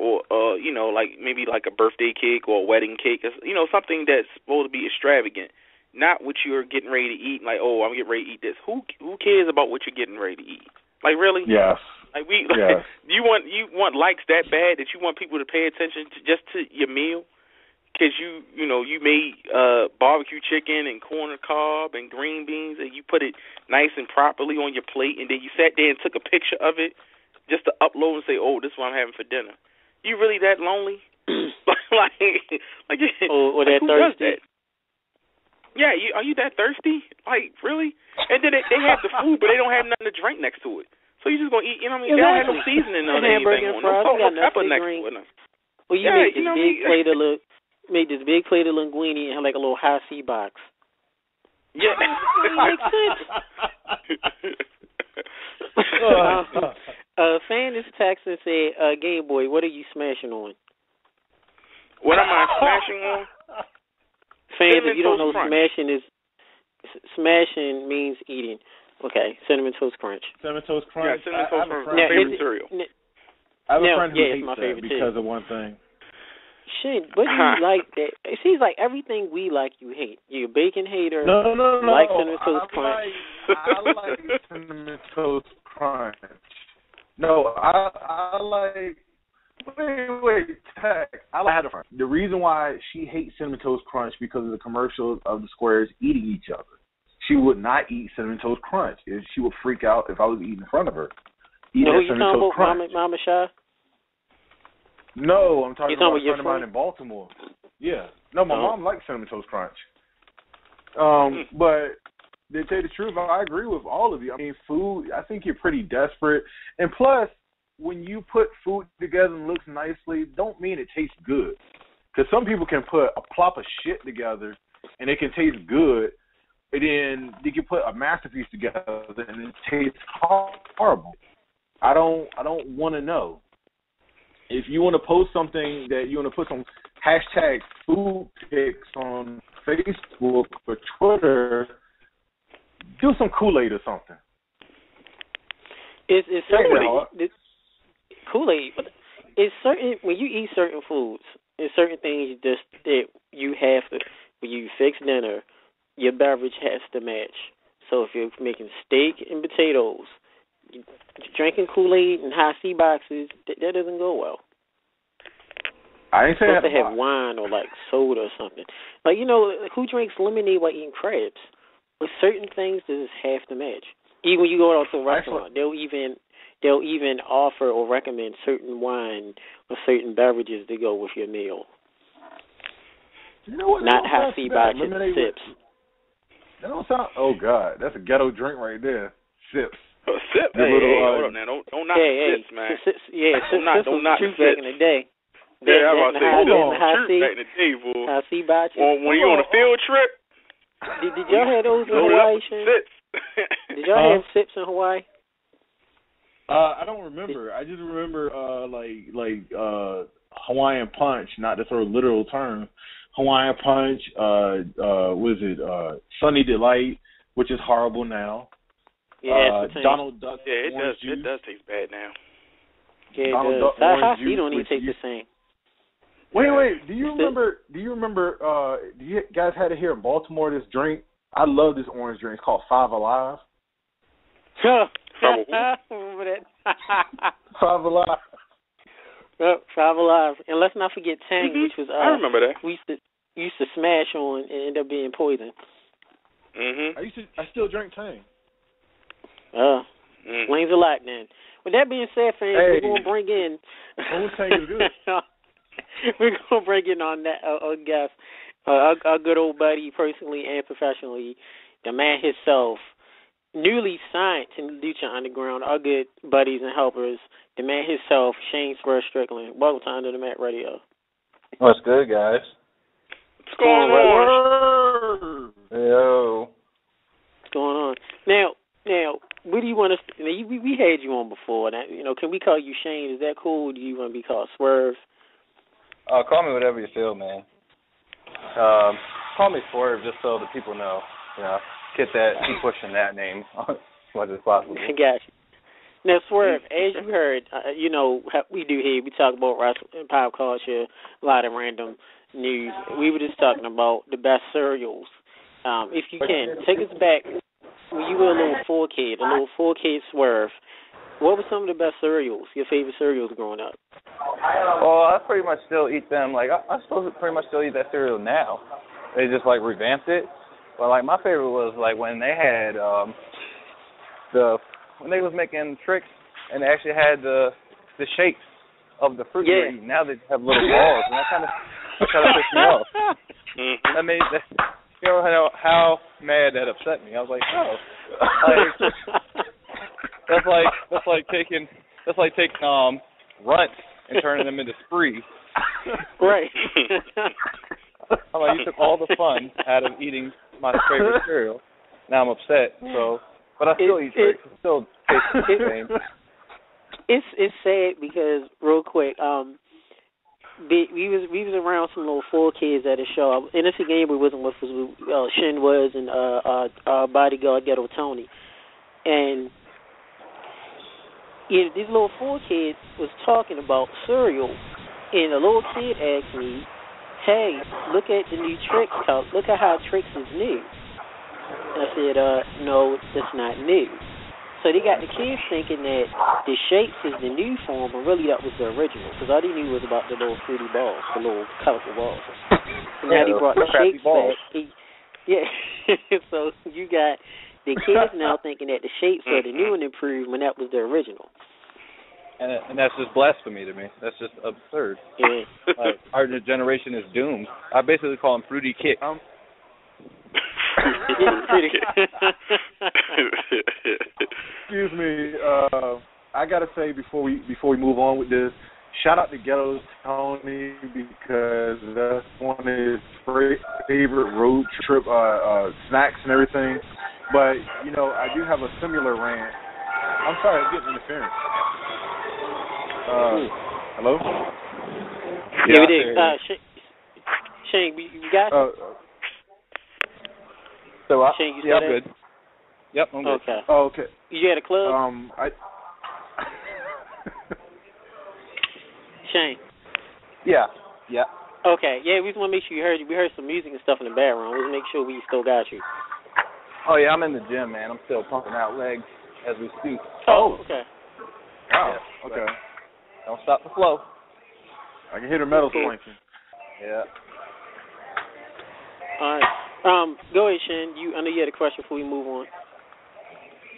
or, uh, you know, like maybe like a birthday cake or a wedding cake, you know, something that's supposed to be extravagant, not what you're getting ready to eat, like, oh, I'm getting ready to eat this. Who who cares about what you're getting ready to eat? Like, really? Yes. Like, we, like, yes. you want you want likes that bad that you want people to pay attention to just to your meal? Because you, you know, you made uh, barbecue chicken and corn cob and green beans, and you put it nice and properly on your plate, and then you sat there and took a picture of it just to upload and say, oh, this is what I'm having for dinner. You really that lonely? like, like, or, or that like, thirsty? That? Yeah, you, are you that thirsty? Like, really? And then they, they have the food, but they don't have nothing to drink next to it. So you just going to eat, you know what I mean? Exactly. They don't have no seasoning on anything. On them. Oh, no pepper next to it. Well, you yeah, make this you know big I mean? plate of look. Made this big plate of linguine and had like a little high C box. Yeah, makes sense. um, uh, Fan is texting said, uh, "Game Boy, what are you smashing on?" What am I smashing on? Fans, cinnamon if you don't know, crunch. smashing is smashing means eating. Okay, Cinnamon Toast Crunch. Cinnamon Toast Crunch. Yeah, Cinnamon Toast Crunch. My favorite cereal. I have a friend who yeah, hates that because too. of one thing. Shane, what do you like that? It seems like everything we like you hate. You're a bacon hater. No, no, no, no. Like Cinnamon Toast Crunch. Like, I like Cinnamon Toast Crunch. No, I I like... Wait, wait, tech. I like had a friend. The reason why she hates Cinnamon Toast Crunch because of the commercials of the squares eating each other. She would not eat Cinnamon Toast Crunch. She would freak out if I was eating in front of her. Eat no, you talking about Mama, Mama Shy? No, I'm talking about a friend of mine in Baltimore. Yeah. No, my oh. mom likes Cinnamon Toast Crunch. Um, but to tell you the truth, I agree with all of you. I mean, food, I think you're pretty desperate. And plus, when you put food together and looks nicely, don't mean it tastes good. Because some people can put a plop of shit together, and it can taste good, and then they can put a masterpiece together, and it tastes horrible. I don't, I don't want to know. If you want to post something that you want to put some hashtag food pics on Facebook or Twitter, do some Kool-Aid or something. It's, it's certain Kool-Aid. It's certain when you eat certain foods, there's certain things just that you have to. When you fix dinner, your beverage has to match. So if you're making steak and potatoes. Drinking Kool-Aid and high C boxes, that, that doesn't go well. I ain't saying that. They have lot. wine or like soda or something. Like, you know, who drinks lemonade while eating crabs? With certain things, there's half the match. Even when you go out to a restaurant, Excellent. they'll even They'll even offer or recommend certain wine or certain beverages to go with your meal. You know what? Not high fee by sips. That don't sound. Oh God, that's a ghetto drink right there. Sips. Oh, sip. Hey, little, hey, uh, hold on now. Don't don't knock hey, sips, hey, man. Sips, yeah, sips, don't knock, don't knock sips. Back in the day. Yeah, I was about to say, hold on. Back in the day, boy. High C botches. When you on a field trip. Did, did y'all have those in Hawaii? Sips. Did y'all have sips in Hawaii? Uh, I don't remember. I just remember uh, like like uh, Hawaiian punch, not the sort of literal term. Hawaiian punch. Uh, uh, what is it? Uh, Sunny Delight, which is horrible now. Yeah, uh, Donald Duck. Yeah, it does. Juice. It does taste bad now. Yeah, Donald Duck orange juice. You don't even taste the same. Wait, wait. Do you remember? Do you remember? Uh, do you guys had it here in Baltimore? This drink. I love this orange drink. It's called Five Alive. Huh. I remember that. Five Alive. Yep, Five Alive. And let's not forget Tang, mm-hmm. which was uh, I remember that. We used to, used to smash on and end up being poison. Mm-hmm. I used to. I still drink Tang. Uh, mm. Explains a lot, then. With that being said, fans, hey. we're gonna bring in. Who's Tang is good? We're gonna bring in our, our, our guest, uh, our, our good old buddy, personally and professionally, the man himself. Newly signed to Lucha Underground, our good buddies and helpers, the man himself, Shane Strickland. Welcome to Under the Mat Radio. What's good, guys? What's going on? Yo. What's going on? Now, now, what do you want to? We we had you on before. Now, you know, can we call you Shane? Is that cool? Do you want to be called Swerve? Uh, call me whatever you feel, man. Um, call me Swerve, just so the people know. You know. Get that, keep pushing that name as much as possible. I got you. Now, Swerve, as you heard, uh, you know, we do here, we talk about wrestling, pop culture, a lot of random news. We were just talking about the best cereals. Um, if you can, take us back when you were a little four kid, a little four kid Swerve. What were some of the best cereals, your favorite cereals growing up? Well, I pretty much still eat them. Like, I, I still pretty much still eat that cereal now. They just, like, revamped it. But, like, my favorite was, like, when they had um, the – when they was making tricks and they actually had the the shapes of the fruit yeah. you were eating. Now they have little balls, and that kind of kind of pissed me off. I mean, that, you know how, how mad that upset me. I was like, oh. Like, that's like that's like taking that's like taking um runts and turning them into sprees. Right. I'm like, you took all the fun out of eating – my favorite cereal. Now I'm upset. So, but I still it, eat it, it. Still tastes the same. It's it's sad because real quick, um, we, we was we was around some little four kids at a show. And it's a game we wasn't with was uh, Shin was and uh, our, our bodyguard Ghetto Tony, and you know, these little four kids was talking about cereal, and a little kid asked me, hey, look at the new Trix talk. Look at how Trix is new. And I said, uh, no, it's not new. So they got the kids thinking that the shapes is the new form, but really that was the original, because all they knew was about the little fruity balls, the little colorful balls. And yeah, now they brought the shapes balls. back. He, yeah. So you got the kids now thinking that the shapes are the new and improved when that was the original. And, and that's just blasphemy to me. That's just absurd. Yeah. Like, our generation is doomed. I basically call them fruity kicks. Um, Excuse me. Uh, I gotta say before we before we move on with this, shout out to Ghetto's Tony because that's one of his favorite road trip uh, uh, snacks and everything. But you know, I do have a similar rant. I'm sorry, I'm getting interference. Uh, hello? Yeah, we did. Uh, Shane, you got uh, so I, Shane, you yeah, I'm good. Yep, I'm okay. good. Oh, okay. You at a club? Um, I... Shane? Yeah, yeah. Okay, yeah, we just want to make sure you heard you. We heard some music and stuff in the background. We just make sure we still got you. Oh, yeah, I'm in the gym, man. I'm still pumping out legs as we speak. Oh, okay. Wow, yeah, okay. Don't stop the flow. I can hear the metal slinking. Yeah. All right. Um, go ahead, Shin. You, I know you had a question before we move on.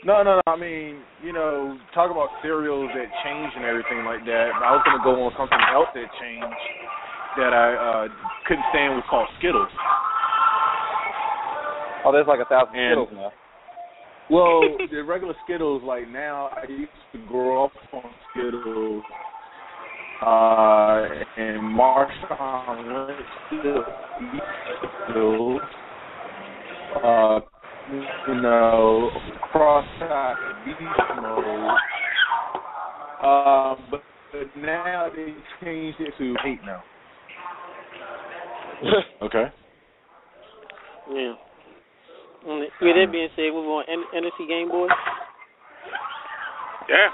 No, no, no. I mean, you know, talk about cereals that change and everything like that. But I was going to go on something else that changed that I uh, couldn't stand was called Skittles. Oh, there's like a thousand and, Skittles now. Well, the regular Skittles, like now, I used to grow up on Skittles. Uh, and Marshawn went to Skittles. Uh, you know, cross-eyed beast mode. Uh, but, but now they changed it to eight now. Okay. Yeah. With that being said, we're on N F C Game Boy. Yeah.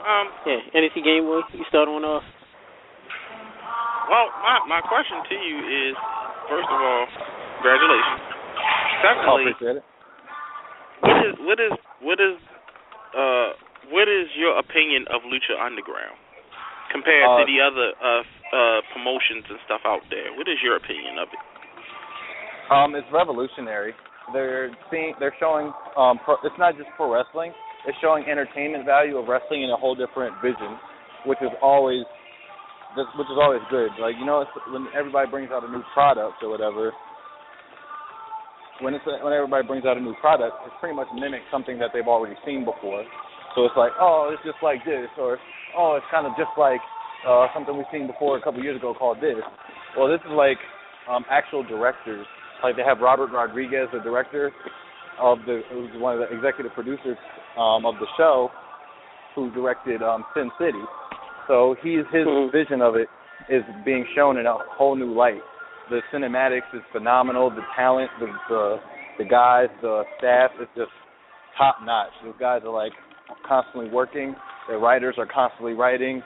Um. Yeah, N F C Game Boy. You start on us. Well, my my question to you is, first of all, congratulations. Secondly, what is what is what is uh what is your opinion of Lucha Underground compared uh, to the other uh, uh promotions and stuff out there? What is your opinion of it? Um, it's revolutionary. They're seeing, they're showing. Um, pro, it's not just pro wrestling. It's showing entertainment value of wrestling in a whole different vision, which is always, which is always good. Like, you know, it's, when everybody brings out a new product or whatever, when it's when everybody brings out a new product, it's pretty much mimics something that they've already seen before. So it's like, oh, it's just like this, or oh, it's kind of just like uh, something we've seen before a couple years ago called this. Well, this is like um, actual directors. Like, they have Robert Rodriguez, the director of the, who's one of the executive producers um, of the show, who directed um, Sin City. So he's, his mm-hmm. vision of it is being shown in a whole new light. The cinematics is phenomenal. The talent, the the, the guys, the staff is just top notch. Those guys are like constantly working. Their writers are constantly writing.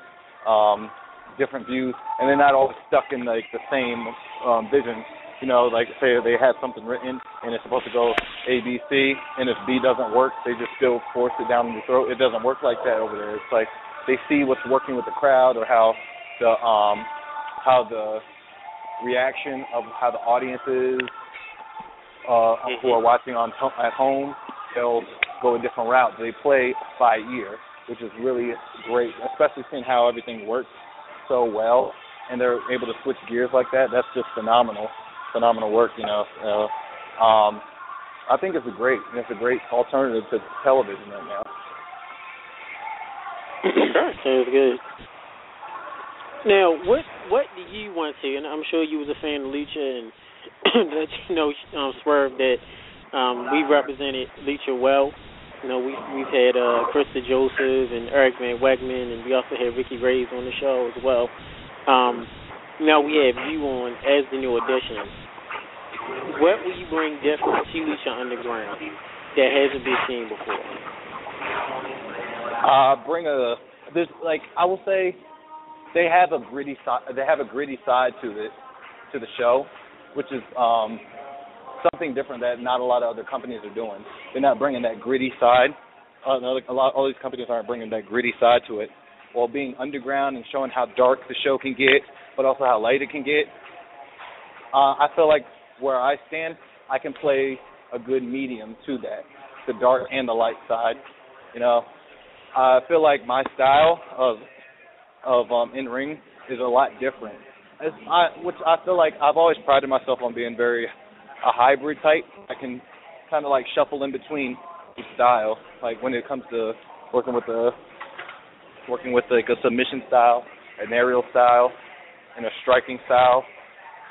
Um, different views, and they're not all stuck in like the same um, vision. You know, like, say they had something written and it's supposed to go A, B, C, and if B doesn't work, they just still force it down your throat. It doesn't work like that over there. It's like they see what's working with the crowd, or how the um, how the reaction of how the audience is uh, mm-hmm. who are watching on t- at home. They'll go a different route. They play by ear, which is really great, especially seeing how everything works so well, and they're able to switch gears like that. That's just phenomenal. Phenomenal work, you know. Uh, um, I think it's a great, it's a great alternative to television right now. Sure, sounds good. Now, what what do you want to? And I'm sure you was a fan of Lucha, and let you know, um, Swerve, that um, we represented Lucha well. You know, we we've had uh, Krista Joseph and Eric Van Wegman, and we also had Ricky Graves on the show as well. Um, Now we have you on as the new addition. What will you bring different to Lucha Underground that hasn't been seen before? Uh, bring a there's like I will say they have a gritty si- they have a gritty side to it to the show, which is um, something different that not a lot of other companies are doing. They're not bringing that gritty side. Uh, a lot all these companies aren't bringing that gritty side to it, while being underground and showing how dark the show can get, but also how light it can get. Uh, I feel like where I stand, I can play a good medium to that, the dark and the light side. You know, I feel like my style of of um, in-ring is a lot different. As I, which I feel like I've always prided myself on being very a hybrid type. I can kind of like shuffle in between the style, like when it comes to working with the working with like a submission style, an aerial style, in a striking style.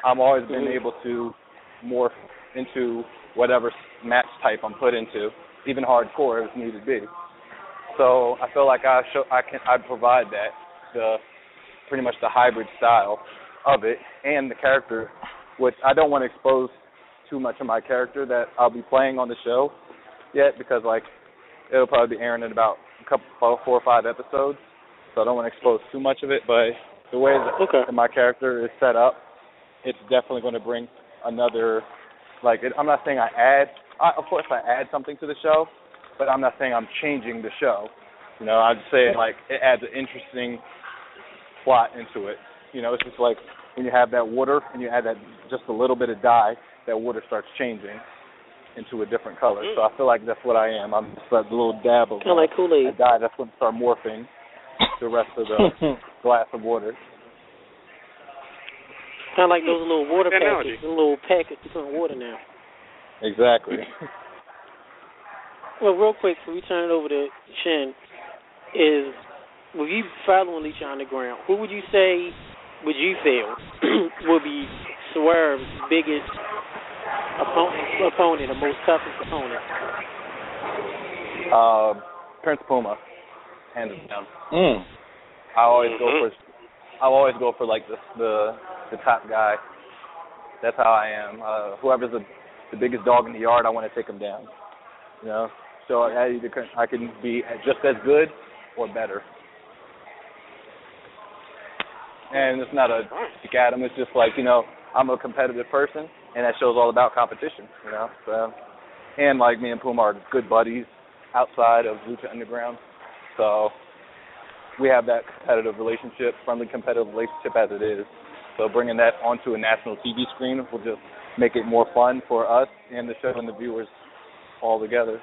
I've always been able to morph into whatever match type I'm put into, even hardcore if needed be. So I feel like I show, I can I provide that, the pretty much the hybrid style of it and the character, which I don't want to expose too much of my character that I'll be playing on the show yet, because like it'll probably be airing in about a couple four or five episodes, so I don't want to expose too much of it, but. The way that okay. my character is set up, it's definitely going to bring another, like, it, I'm not saying I add, I, of course I add something to the show, but I'm not saying I'm changing the show. You know, I'd say, like, it adds an interesting plot into it. You know, it's just like when you have that water and you add that just a little bit of dye, that water starts changing. into a different color. Mm-hmm. So I feel like that's what I am. I'm just like a little dab of kind of like Kool-Aid. I die, that's when I start morphing the rest of the glass of water. Kind of like those little water packets, the little packets of water now. Exactly. Well, real quick, before we turn it over to Shin, is when you following Lucha Underground, who would you say would you feel would be Swerve's biggest opponent, opponent, the most toughest opponent? Uh, Prince Puma, hands down. Mm. I always mm-hmm. go for. I always go for like the the, the top guy. That's how I am. Uh, whoever's the, the biggest dog in the yard, I want to take him down. You know, so I, I can be just as good or better. And it's not a stick at him. It's just like, you know, I'm a competitive person, and that show's all about competition, you know. So, and, like, me and Puma are good buddies outside of Lucha Underground. So we have that competitive relationship, friendly competitive relationship as it is. So bringing that onto a national T V screen will just make it more fun for us and the show and the viewers all together.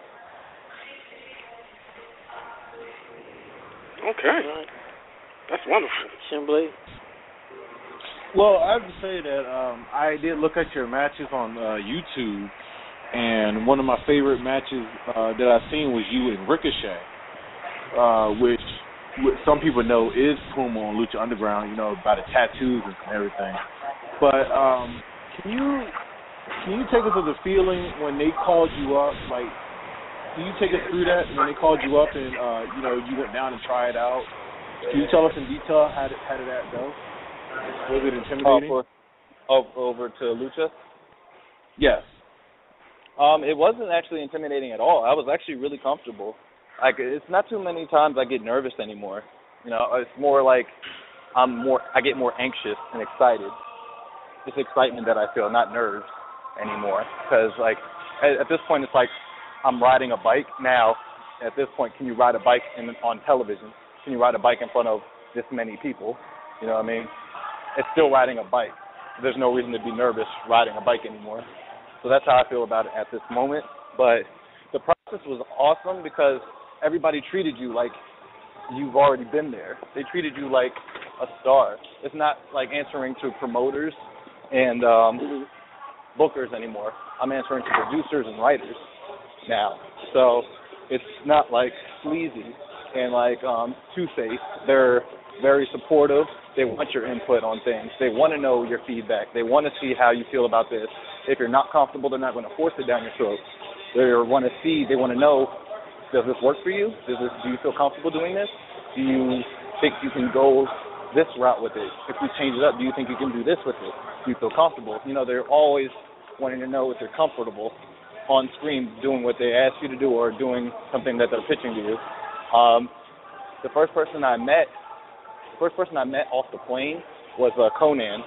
Okay. That's wonderful. Shinblade? Well, I have to say that um, I did look at your matches on uh, YouTube, and one of my favorite matches uh, that I've seen was you and Ricochet, uh, which, which some people know is Puma on Lucha Underground, you know, by the tattoos and everything. But um, can you can you take us to the feeling when they called you up? Like, can you take us through that when they called you up and uh, you know, you went down and tried out? Can you tell us in detail how did, how did that go? Was it intimidating? Uh, for, oh, over to Lucha? Yes. Um, it wasn't actually intimidating at all. I was actually really comfortable. Like, it's not too many times I get nervous anymore. You know, it's more like I'm more. I get more anxious and excited. It's excitement that I feel, not nerves anymore. Because, like, at, at this point, it's like I'm riding a bike. Now, at this point, can you ride a bike in, on television? Can you ride a bike in front of this many people? You know what I mean? It's still riding a bike. There's no reason to be nervous riding a bike anymore. So that's how I feel about it at this moment. But the process was awesome because everybody treated you like you've already been there. They treated you like a star. It's not like answering to promoters and um, bookers anymore. I'm answering to producers and writers now. So it's not like sleazy and like um, two-faced. They're very supportive. They want your input on things. They want to know your feedback. They want to see how you feel about this. If you're not comfortable, they're not going to force it down your throat. They want to see, they want to know, does this work for you? Does this, do you feel comfortable doing this? Do you think you can go this route with it? If we change it up, do you think you can do this with it? Do you feel comfortable? You know, they're always wanting to know if you're comfortable on screen doing what they ask you to do or doing something that they're pitching to you. Um, the first person I met, the first person I met off the plane was uh, Conan,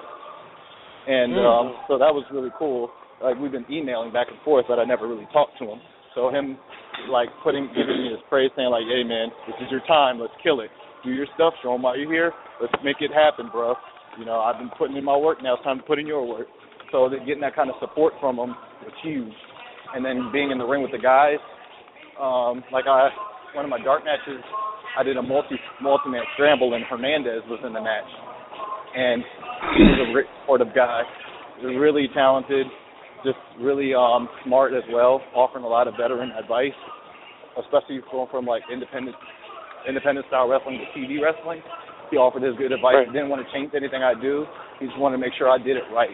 and mm. um, so that was really cool. Like, we've been emailing back and forth, but I never really talked to him. So him, like, putting giving me his praise, saying like, "Hey man, this is your time. Let's kill it. Do your stuff. Show them why you're here. Let's make it happen, bro. You know, I've been putting in my work. Now it's time to put in your work." So getting that kind of support from him was huge, and then being in the ring with the guys, um, like I. One of my dark matches, I did a multi, multi-man scramble, and Hernandez was in the match. And he was a rich sort of guy. He was really talented, just really um, smart as well, offering a lot of veteran advice, especially going from, like, independent, independent-style wrestling to T V wrestling. He offered his good advice. Right. He didn't want to change anything I do. He just wanted to make sure I did it right,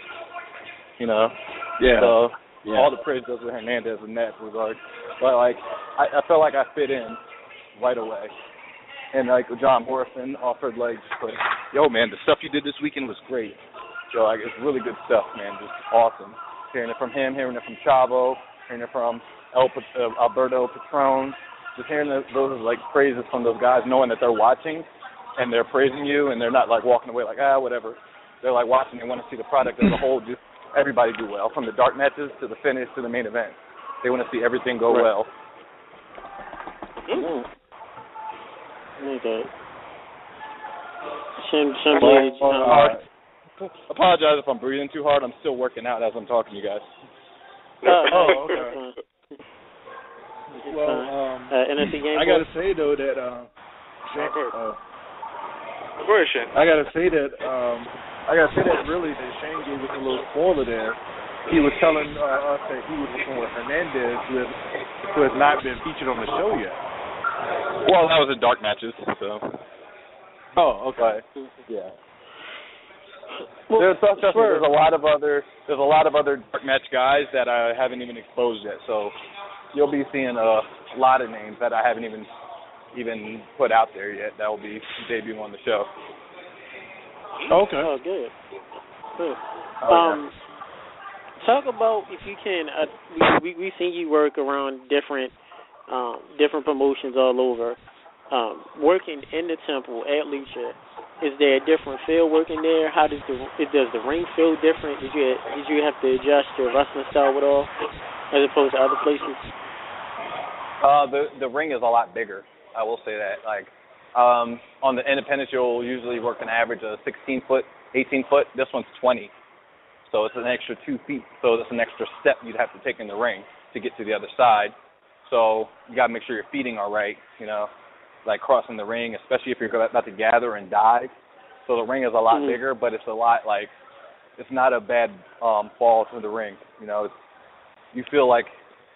you know? Yeah. So yeah. All the praise goes to Hernandez in that regard. But, like, I, I felt like I fit in right away. And, like, John Morrison offered, like, just like, yo, man, the stuff you did this weekend was great. So, like, it's really good stuff, man, just awesome. Hearing it from him, hearing it from Chavo, hearing it from El, uh, Alberto El Patrón, just hearing the, those, like, praises from those guys, knowing that they're watching and they're praising you and they're not, like, walking away like, ah, whatever. They're, like, watching. They want to see the product as a whole. Just everybody do well, from the dark matches to the finish to the main event. They want to see everything go right. well. Mm. Okay. Shim, Shim, right. Right. Right. Apologize if I'm breathing too hard. I'm still working out as I'm talking to you guys. Uh, oh, okay. uh, N F C game. I gotta say though that um, Shane, uh, of course, Shane. I gotta say that um, I gotta say that really that Shane gave us a little spoiler there. He was telling uh, us that he was working with Hernandez, who has, who has not been featured on the show yet. Well, that was in dark matches, so. Oh, okay. But, yeah. Well, there's, trust me, there's a lot of other there's a lot of other dark match guys that I haven't even exposed yet. So you'll be seeing a lot of names that I haven't even even put out there yet. That will be debut on the show. Okay. Oh, good. Good. Oh, um, yeah. Talk about if you can. Uh, we, we we've seen you work around different um, different promotions all over. Um, working in the temple at Lucha. Is there a different feel working there? How does the does the ring feel different? Did you did you have to adjust your wrestling style at all, as opposed to other places? Uh, the the ring is a lot bigger. I will say that. Like um, on the independents, you'll usually work an average of sixteen foot, eighteen foot. This one's twenty, so it's an extra two feet. So that's an extra step you'd have to take in the ring to get to the other side. So you gotta make sure your feeding are right. You know. Like crossing the ring, especially if you're about to gather and dive. So the ring is a lot mm-hmm. bigger, but it's a lot like it's not a bad um, fall to the ring. You know, it's, you feel like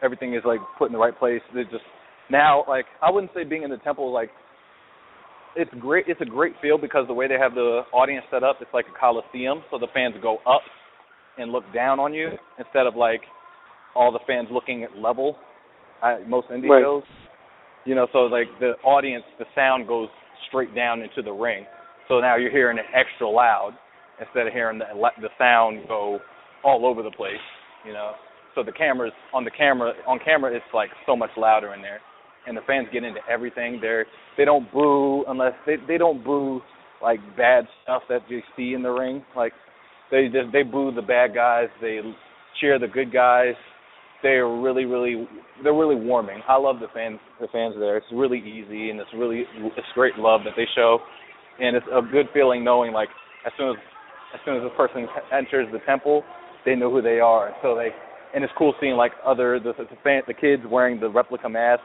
everything is like put in the right place. It just now, like I wouldn't say being in the temple like it's great. It's a great feel because the way they have the audience set up, it's like a coliseum. So the fans go up and look down on you instead of like all the fans looking at level. I, most indie right. shows. You know, so like the audience, the sound goes straight down into the ring. So now you're hearing it extra loud instead of hearing the the sound go all over the place. You know, so the cameras on the camera on camera, it's like so much louder in there, and the fans get into everything. They're they don't boo unless they they don't boo like bad stuff that you see in the ring. Like they just they boo the bad guys. They cheer the good guys. They're really, really, they're really warming. I love the fans. The fans there. It's really easy, and it's really, it's great love that they show, and it's a good feeling knowing like as soon as, as soon as a person enters the temple, they know who they are. So they, and it's cool seeing like other the the, fan, the kids wearing the replica masks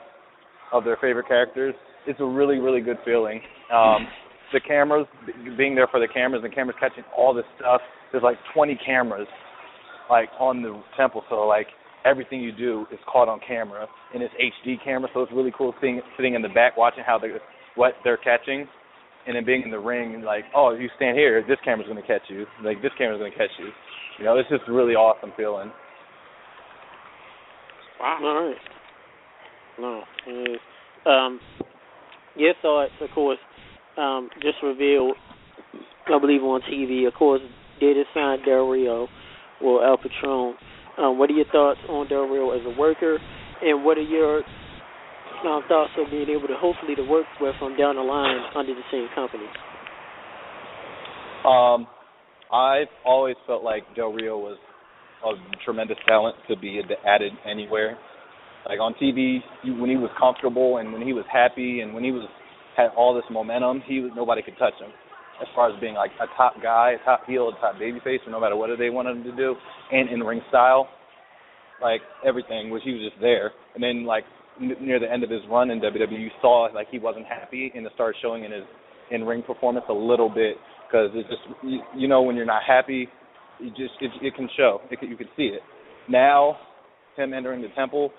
of their favorite characters. It's a really, really good feeling. Um, the cameras, being there for the cameras, and cameras catching all this stuff. There's like twenty cameras, like on the temple. So like. Everything you do is caught on camera, and it's H D camera, so it's really cool seeing sitting in the back watching how they what they're catching, and then being in the ring and like, oh, you stand here, this camera's gonna catch you, like this camera's gonna catch you, you know, it's just a really awesome feeling. Wow, all right, no, it is. Um, your thoughts, of course, um, just revealed, I believe on T V, of course, did it sign Del Rio or El Patron? Um, what are your thoughts on Del Rio as a worker, and what are your um, thoughts on being able to hopefully to work with him down the line under the same company? Um, I've always felt like Del Rio was a tremendous talent to be added anywhere. Like on T V, when he was comfortable and when he was happy and when he was had all this momentum, he was, nobody could touch him. As far as being like a top guy, a top heel, a top babyface, or no matter what they wanted him to do, and in ring style, like everything was he was just there. And then like n- near the end of his run in W W E, you saw like he wasn't happy, and it started showing in his in ring performance a little bit because it's just you, you know when you're not happy, you just it, it can show. It can, you can see it. Now him entering the temple,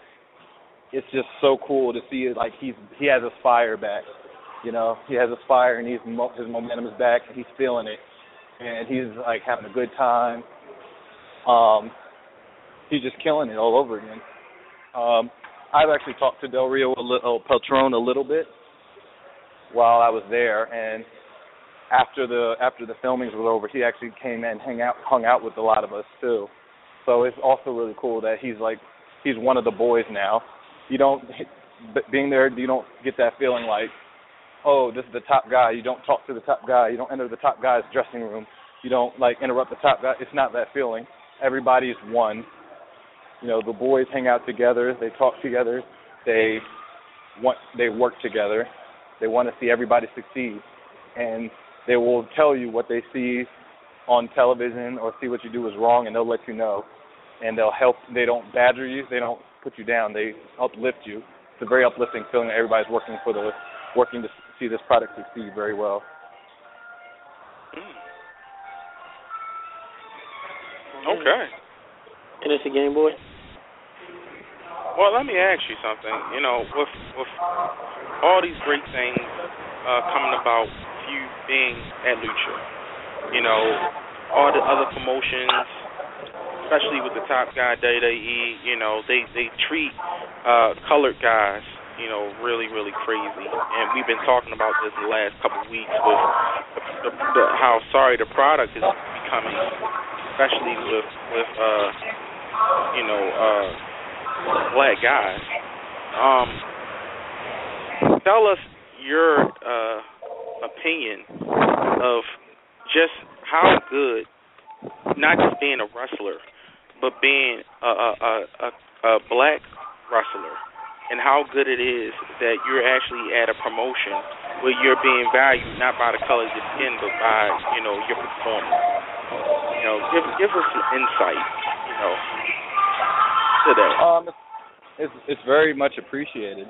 it's just so cool to see it. Like he's he has his fire back. You know, he has his fire and he's, his momentum is back and he's feeling it. And he's, like, having a good time. Um, he's just killing it all over again. Um, I've actually talked to Del Rio a little, Patron a little bit while I was there. And after the after the filmings were over, he actually came and hang out, hung out with a lot of us, too. So it's also really cool that he's, like, he's one of the boys now. You don't, being there, you don't get that feeling like, oh, this is the top guy. You don't talk to the top guy. You don't enter the top guy's dressing room. You don't, like, interrupt the top guy. It's not that feeling. Everybody's one. You know, the boys hang out together. They talk together. They want. They work together. They want to see everybody succeed. And they will tell you what they see on television or see what you do is wrong, and they'll let you know. And they'll help. They don't badger you. They don't put you down. They uplift you. it's a very uplifting feeling that everybody's working for the working to see this product succeed very well. Mm. Okay. And it's a Game Boy? Well, let me ask you something. You know, with with all these great things uh, coming about, you being at Lucha, you know, all the other promotions, especially with the top guy, W W E, you know, they, they treat uh, colored guys, you know, really, really crazy. And we've been talking about this in the last couple of weeks with the, the, the, how sorry the product is becoming, especially with, with uh, you know, uh, black guys. Um, tell us your uh, opinion of just how good, not just being a wrestler, but being a, a, a, a black wrestler, and how good it is that you're actually at a promotion where you're being valued not by the color of your skin, but by, you know, your performance. You know, give give us some insight, you know, to that. Um, it's it's very much appreciated.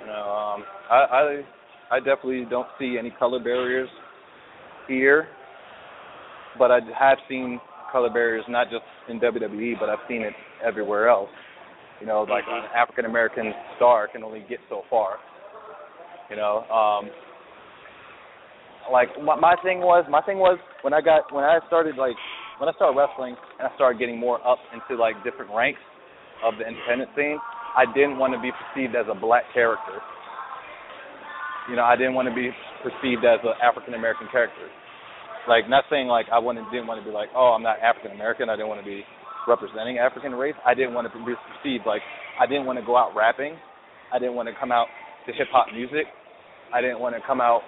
You know, um, I, I I definitely don't see any color barriers here. But I have seen color barriers, not just in W W E, but I've seen it everywhere else. You know, like an African-American star can only get so far. You know, um, like my, my thing was, my thing was when I got, when I started, like when I started wrestling and I started getting more up into like different ranks of the independent scene, I didn't want to be perceived as a black character. You know, I didn't want to be perceived as an African-American character. Like, not saying, like, I wanted, didn't want to be like, oh, I'm not African-American. I didn't want to be representing African race. I didn't want to be perceived, like, I didn't want to go out rapping. I didn't want to come out to hip-hop music. I didn't want to come out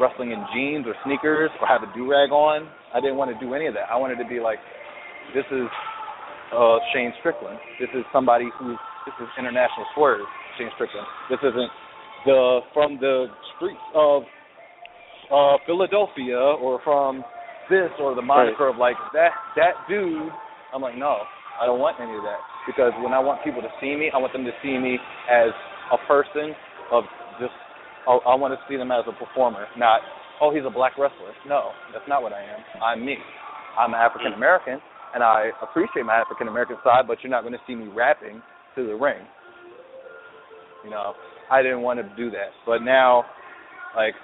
wrestling in jeans or sneakers or have a do-rag on. I didn't want to do any of that. I wanted to be like, this is uh, Shane Strickland. This is somebody who's, this is international swerve, Shane Strickland. This isn't the, from the streets of Uh, Philadelphia or from this or the moniker right. of like that that dude. I'm like, no, I don't want any of that, because when I want people to see me, I want them to see me as a person of just, I, I want to see them as a performer, not, oh, he's a black wrestler. No, that's not what I am. I'm me. I'm African American and I appreciate my African American side, but you're not going to see me rapping to the ring. You know, I didn't want to do that. But now, like,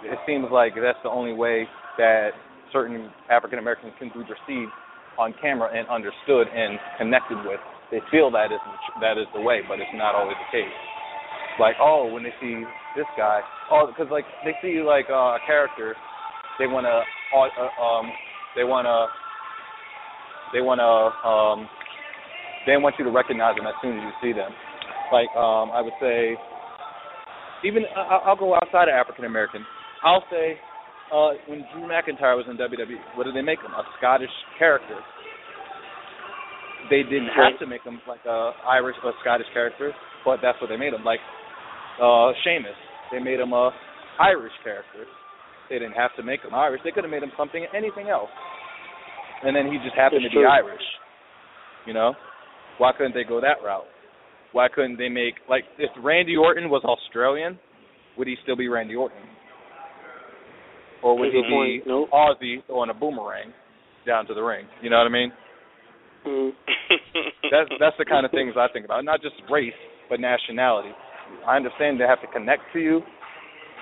it seems like that's the only way that certain African Americans can be perceived on camera and understood and connected with. They feel that is that is the way, but it's not always the case. Like, oh, when they see this guy, oh, because like they see like uh, a character, they wanna, uh, um, they wanna, they wanna, um, they want you to recognize them as soon as you see them. Like, um, I would say, even I- I'll go outside of African American. I'll say, uh, when Drew McIntyre was in W W E, what did they make him? A Scottish character. They didn't have to make him like a Irish or Scottish character, but that's what they made him. Like uh, Sheamus, they made him a Irish character. They didn't have to make him Irish. They could have made him something, anything else. And then he just happened it's to true. be Irish. You know? Why couldn't they go that route? Why couldn't they make, like, if Randy Orton was Australian, would he still be Randy Orton? Or would he be nope. Aussie on a boomerang down to the ring? You know what I mean? Mm. that's that's the kind of things I think about. Not just race, but nationality. I understand they have to connect to you.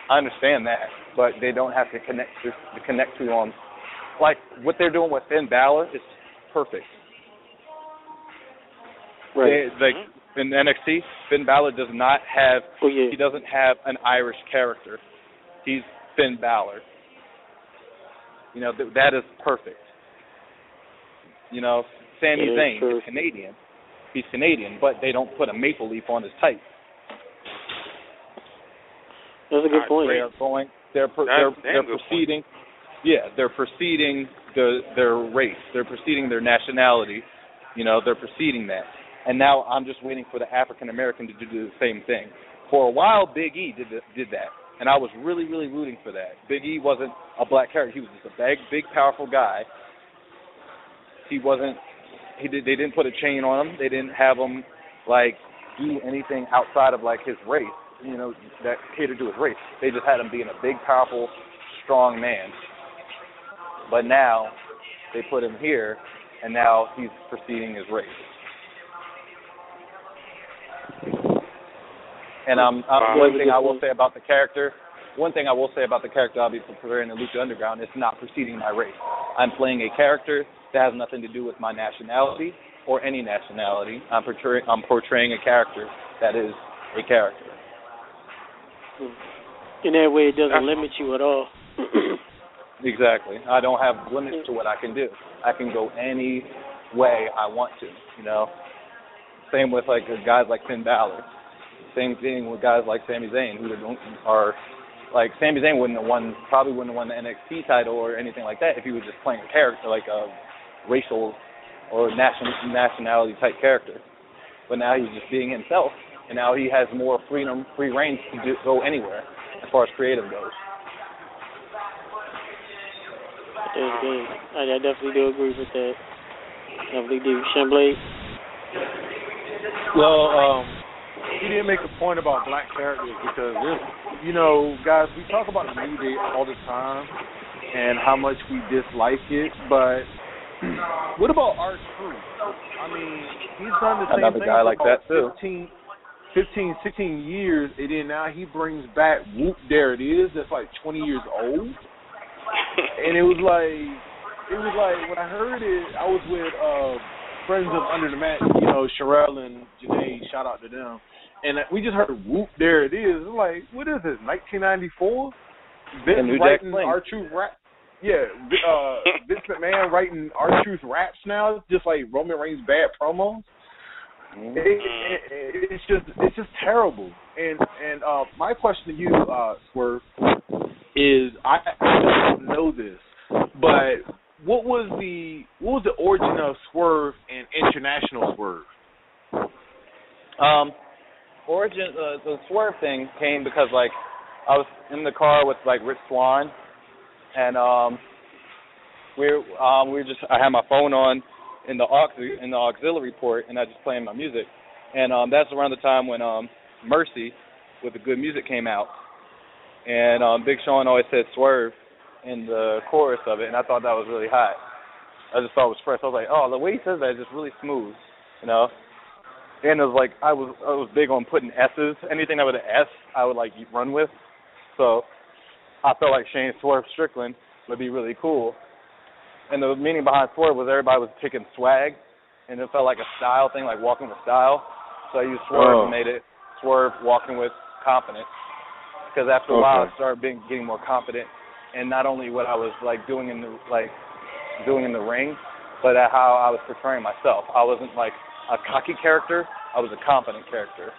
I understand that, but they don't have to connect to, to connect to you on, like what they're doing with Finn Balor is perfect. Right. They, they, in N X T, Finn Balor does not have. Oh, yeah. He doesn't have an Irish character. He's Finn Balor. You know, th- that is perfect. You know, Sami yeah, Zayn sure. is Canadian. He's Canadian, but they don't put a maple leaf on his tights. That's a good right, point. They are going, they're per- they're, they're proceeding. Point. Yeah, they're proceeding the, their race. They're proceeding their nationality. You know, they're proceeding that. And now I'm just waiting for the African American to do the same thing. For a while, Big E did the, did that. And I was really, really rooting for that. Big E wasn't a black character. He was just a big, big, powerful guy. He wasn't. He did, they didn't put a chain on him. They didn't have him like do anything outside of, like, his race, you know, that catered to his race. They just had him being a big, powerful, strong man. But now they put him here, and now he's preceding his race. And um, um, one thing I will say about the character, one thing I will say about the character I'll be preparing in Lucha Underground, it's not preceding my race. I'm playing a character that has nothing to do with my nationality or any nationality. I'm, portray- I'm portraying a character that is a character. In that way, it doesn't limit you at all. Exactly. I don't have limits to what I can do. I can go any way I want to, you know. Same with, like, guys like Finn Balor. Same thing with guys like Sami Zayn, who are, like, Sami Zayn wouldn't have won, probably wouldn't have won the N X T title or anything like that if he was just playing a character, like a racial or nation, nationality-type character. But now he's just being himself, and now he has more freedom, free reign to do, go anywhere as far as creative goes. That's good. I, I definitely do agree with that. Definitely do. Shinblade? Well, um, you didn't make a point about black characters because, you know, guys, we talk about the New Day all the time and how much we dislike it, but what about R-Truth? I mean, he's done the Another same thing guy like that too. fifteen, fifteen, sixteen years, and then now he brings back Whoop, There It Is, that's like twenty years old. And it was like, it was like when I heard it, I was with uh, friends of Under the Mat, you know, Sherelle and Janae, shout out to them. And we just heard Whoop, There It Is. I'm like, what is this, nineteen ninety-four? Vince writing R-Truth rap. Yeah, uh, Vince McMahon writing R-Truth raps now, just like Roman Reigns' bad promos. It, it, it, it's just it's just terrible. And and uh, my question to you, uh, Swerve, is I, I don't know this, but what was the what was the origin of Swerve and International Swerve? Um, origin uh, the Swerve thing came because like I was in the car with like Rich Swann. And um, we um, we just I had my phone on in the aux- in the auxiliary port, and I just playing my music. And um, that's around the time when um, Mercy with the Good Music came out. And um, Big Sean always said Swerve in the chorus of it, and I thought that was really hot. I just thought it was fresh. I was like, oh, the way he says that is just really smooth, you know. And it was like I was I was big on putting S's. Anything that with an S, I would like run with. So I felt like Shane Swerve Strickland would be really cool. And the meaning behind Swerve was everybody was picking swag, and it felt like a style thing, like walking with style. So I used Swerve oh. and made it Swerve walking with confidence. Because after a okay. while, I started being, getting more confident, and not only what I was like doing in the like doing in the ring, but at how I was portraying myself. I wasn't like a cocky character. I was a confident character,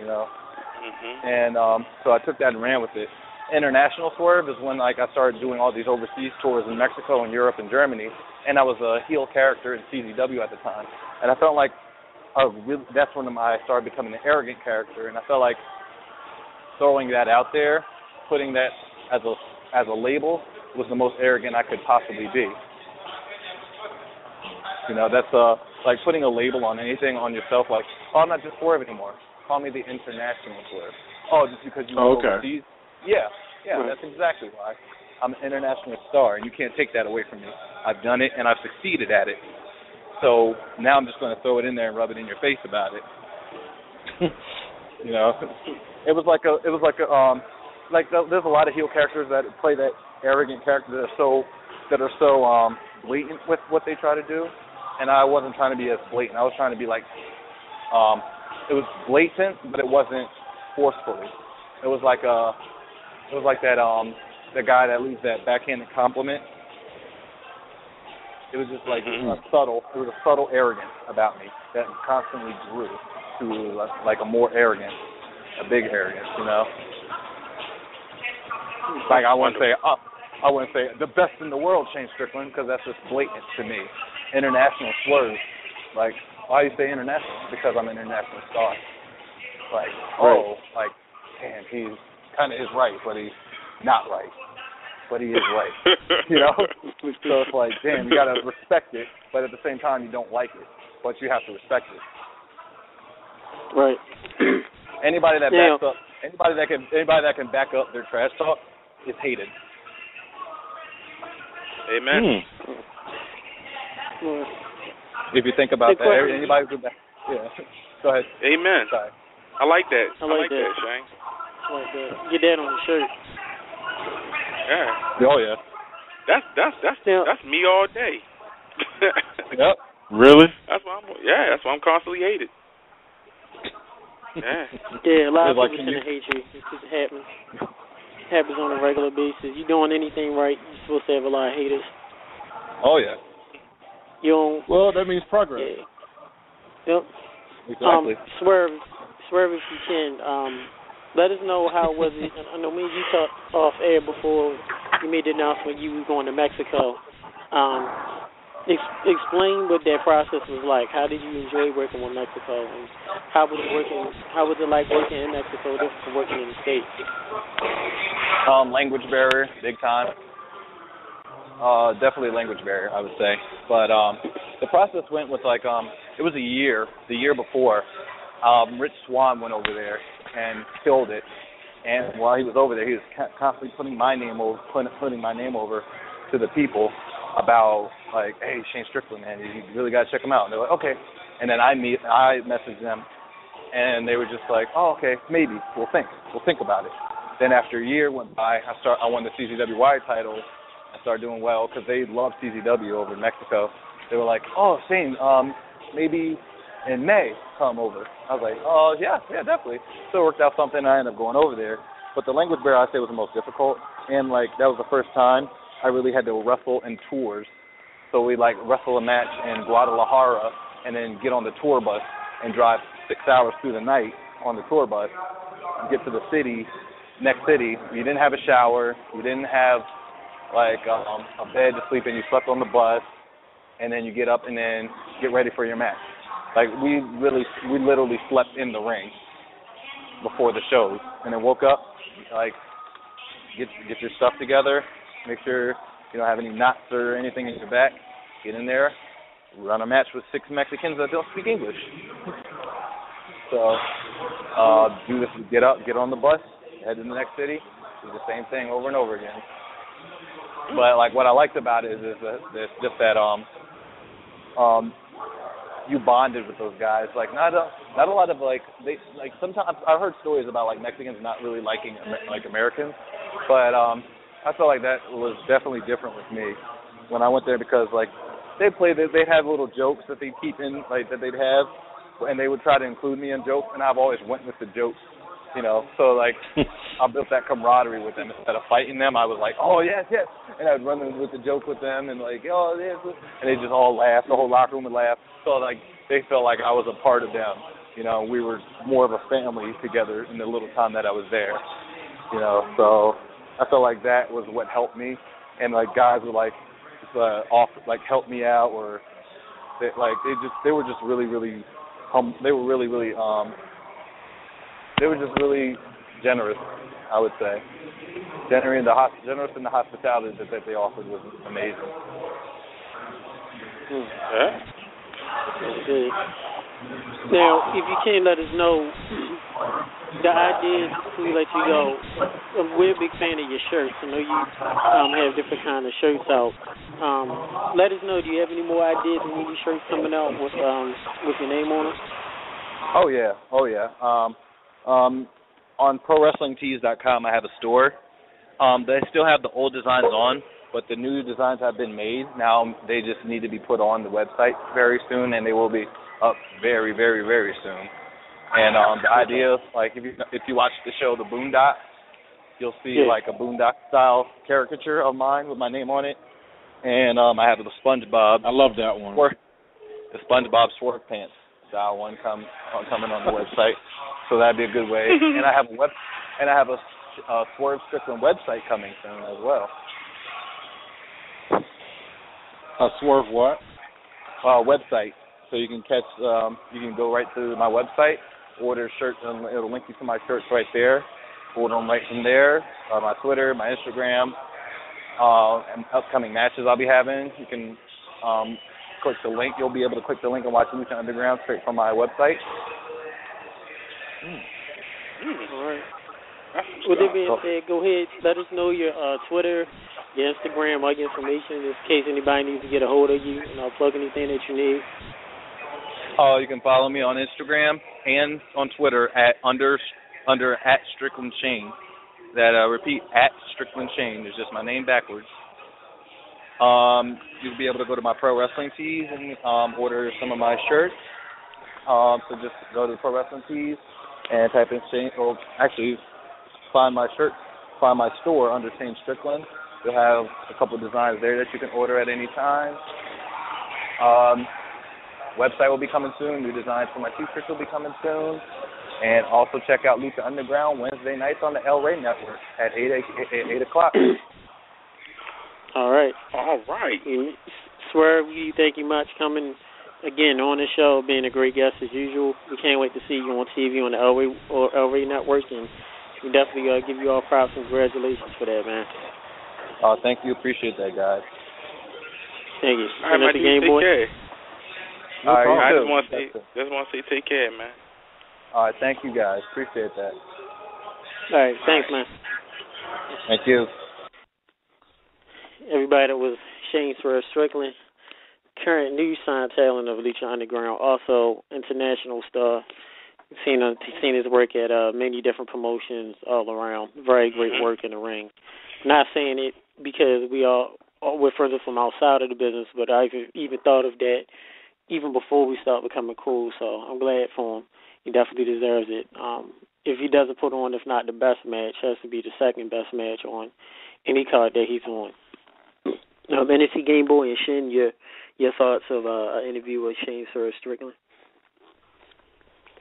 you know. Mm-hmm. And um, so I took that and ran with it. International Swerve is when like I started doing all these overseas tours in Mexico and Europe and Germany, and I was a heel character in C Z W at the time, and I felt like a really, that's when I started becoming an arrogant character, and I felt like throwing that out there, putting that as a as a label was the most arrogant I could possibly be. You know, that's uh like putting a label on anything on yourself, like, oh, I'm not just Swerve anymore. Call me the International Swerve. Oh, just because you were okay. overseas. Yeah, yeah, right. That's exactly why. I'm an international star, and you can't take that away from me. I've done it, and I've succeeded at it. So now I'm just going to throw it in there and rub it in your face about it. You know, it was like a, it was like a, um, like the, there's a lot of heel characters that play that arrogant character that are so, that are so um, blatant with what they try to do. And I wasn't trying to be as blatant. I was trying to be like, um, it was blatant, but it wasn't forcefully. It was like a. It was like that, um, the guy that leaves that backhanded compliment. It was just like mm-hmm. a subtle, it was a subtle arrogance about me that constantly grew to like a more arrogant, a big arrogance, you know? Like I wouldn't say, oh, I wouldn't say the best in the world, Shane Strickland, because that's just blatant to me. International slurs. Like, why do you say international? Because I'm an international star. Like, oh, right. Like, damn, he's, kind of is right, but he's not right. But he is right. You know? So it's like, damn, you got to respect it, but at the same time, you don't like it. But you have to respect it. Right. Anybody that backs yeah. up, anybody that can, anybody that can back up their trash talk is hated. Amen. Mm. If you think about Good that, question. anybody who back, yeah. Go ahead. Amen. Sorry. I like that. I like, I like that. that, Shane. I like that. Get that on the shirt. Yeah. Oh yeah. That's that's that's yeah. that's me all day. Yep. Really? That's why I'm. Yeah. That's why I'm constantly hated. Yeah. Yeah. A lot of like, people tend to hate you. It just happens. It happens on a regular basis. You doing anything right, you're supposed to have a lot of haters. Oh yeah. You don't. Well, that means progress. Yeah. Yep. Exactly. Um, swerve, swerve if you can. Um, let us know how was it. I know me and you talked off air before you made the announcement you were going to Mexico. Um, ex- explain what that process was like. How did you enjoy working with Mexico? And how was it working? How was it like working in Mexico versus working in the States? Um, language barrier, big time. Uh, definitely language barrier, I would say. But um, the process went with like um. It was a year, the year before, um, Rich Swann went over there and killed it. And while he was over there, he was constantly putting my name over, putting my name over to the people about like, hey, Shane Strickland, man, you really gotta check him out. And they're like, okay. And then I meet, I messaged them, and they were just like, oh, okay, maybe we'll think, we'll think about it. Then after a year went by, I start, I won the C Z W Wire title. I started doing well because they love C Z W over in Mexico. They were like, oh, Shane, um. maybe in May, come over. I was like, oh, yeah, yeah, definitely. So it worked out something, and I ended up going over there. But the language barrier, I'd say, was the most difficult. And, like, that was the first time I really had to wrestle in tours. So we, like, wrestle a match in Guadalajara and then get on the tour bus and drive six hours through the night on the tour bus and get to the city, next city. You didn't have a shower. You didn't have, like, um, a bed to sleep in. You slept on the bus. And then you get up and then get ready for your match. Like, we really, we literally slept in the ring before the shows. And then woke up, like, get get your stuff together, make sure you don't have any knots or anything in your back. Get in there, run a match with six Mexicans that don't speak English. So, uh, do this, get up, get on the bus, head to the next city, do the same thing over and over again. But, like, what I liked about it is, is, is just that um, um, you bonded with those guys. Like, not a not a lot of, like, they like sometimes I've heard stories about, like, Mexicans not really liking, like, Americans. But um, I felt like that was definitely different with me when I went there because, like, they played, they have little jokes that they keep in, like, that they'd have. And they would try to include me in jokes. And I've always went with the jokes. You know, so, like, I built that camaraderie with them. Instead of fighting them, I was like, oh, yes, yes. And I would run with the joke with them and, like, oh, yes. And they just all laughed. The whole locker room would laugh. So, like, they felt like I was a part of them. You know, we were more of a family together in the little time that I was there. You know, so I felt like that was what helped me. And, like, guys would, like, just, uh, offer, like, help me out or, they, like, they just they were just really, really, hum- they were really, really, um, They were just really generous, I would say. Generous in the, generous in the hospitality that, that they offered was amazing. Mm. Yeah. Okay. Now, if you can let us know, the idea is to let you go. We're a big fan of your shirts. I know you um, have different kind of shirts out. Um, let us know, do you have any more ideas of any shirts coming out with um, with your name on it? Oh, yeah. Oh, yeah. Um, Um, on pro wrestling tees dot com, I have a store. Um, they still have the old designs on, but the new designs have been made. Now they just need to be put on the website very soon, and they will be up very, very, very soon. And um, the idea, like if you if you watch the show The Boondock, you'll see yeah. like a Boondock style caricature of mine with my name on it. And um, I have the SpongeBob. I love that one. Swor- the SpongeBob SquarePants style one come uh, coming on the website. So that'd be a good way. And I have a web, and I have a uh, Swerve Strickland website coming soon as well. A Swerve what? Uh, website. So you can catch, um, you can go right to my website, order shirts, and it'll link you to my shirts right there. Order them right from there. Uh, my Twitter, my Instagram, uh, and upcoming matches I'll be having. You can um, click the link. You'll be able to click the link and watch Lucha Underground straight from my website. Mm. Mm. All right. With that being said, go ahead. Let us know your uh, Twitter, your Instagram, all your information in case anybody needs to get a hold of you, and I'll plug anything that you need. Oh, uh, you can follow me on Instagram and on Twitter at under under at Strickland Shane. That uh, repeat at Strickland Shane is just my name backwards. Um, you'll be able to go to my pro wrestling tees and um, order some of my shirts. Um, so just go to the pro wrestling tees and type in Shane, or actually find my shirt, find my store under Shane Strickland. You'll have a couple of designs there that you can order at any time. Um, website will be coming soon. New designs for my t-shirts will be coming soon. And also check out Lucha Underground Wednesday nights on the El Rey Network at eight o'clock. All right. All right. Swerve, we thank you much coming again on the show, being a great guest as usual. We can't wait to see you on T V on the El Rey, or El Rey Network, and we definitely uh, give you all props and congratulations for that, man. Oh, uh, thank you. Appreciate that, guys. Thank you. All right, game take boy. Care. No all right, I just want to say, just want to say take care, man. All right, thank you, guys. Appreciate that. All right, thanks, man. Thank you. Everybody, that was Shane Swerve Strickland, current new sign talent of Lucha Underground, also international star. Seen seen his work at uh, many different promotions all around. Very great work in the ring. Not saying it because we all we're friends from outside of the business, but I even, even thought of that even before we started becoming cool. So I'm glad for him. He definitely deserves it. Um, if he doesn't put on, if not the best match, has to be the second best match on any card that he's on. Um, N F C Game Boy and Shin, your your thoughts of uh, an interview with Shane Swerve Strickland?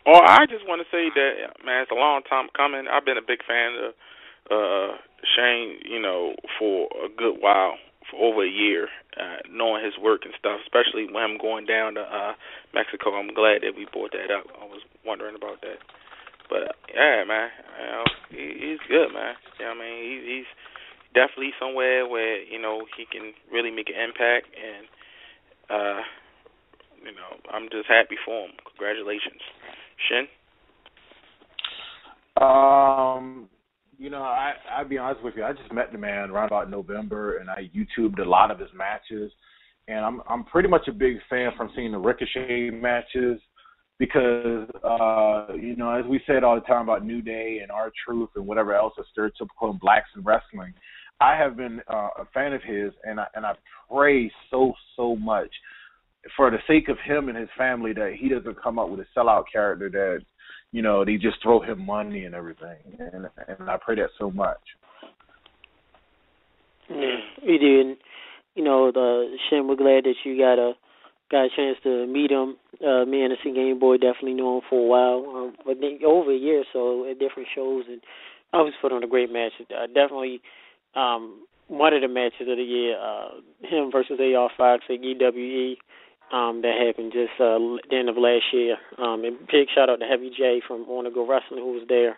Oh, I just want to say that, man, it's a long time coming. I've been a big fan of uh, Shane, you know, for a good while, for over a year, uh, knowing his work and stuff, especially when I'm going down to uh, Mexico. I'm glad that we brought that up. I was wondering about that. But, yeah, man, you know, he, he's good, man. You know what I mean? He, he's definitely somewhere where, you know, he can really make an impact, and, uh, you know, I'm just happy for him. Congratulations. Shin? Um, you know, I, I'll be honest with you. I just met the man around about November, and I YouTubed a lot of his matches. And I'm I'm pretty much a big fan from seeing the Ricochet matches because, uh, you know, as we said all the time about New Day and R-Truth and whatever else is stereotypical in blacks and wrestling, I have been uh, a fan of his, and I, and I pray so, so much for the sake of him and his family that he doesn't come up with a sellout character that, you know, they just throw him money and everything. And, and I pray that so much. Yeah, we do. And, you know, the, Shin, we're glad that you got a got a chance to meet him. Uh, me and the C Game Boy definitely knew him for a while, um, but then, over a year or so at different shows, and always put on a great match. I definitely um, one of the matches of the year, uh, him versus A R Fox at E W E. Um, that happened just uh, the end of last year. Um, and big shout-out to Heavy J from Want to Go Wrestling, who was there,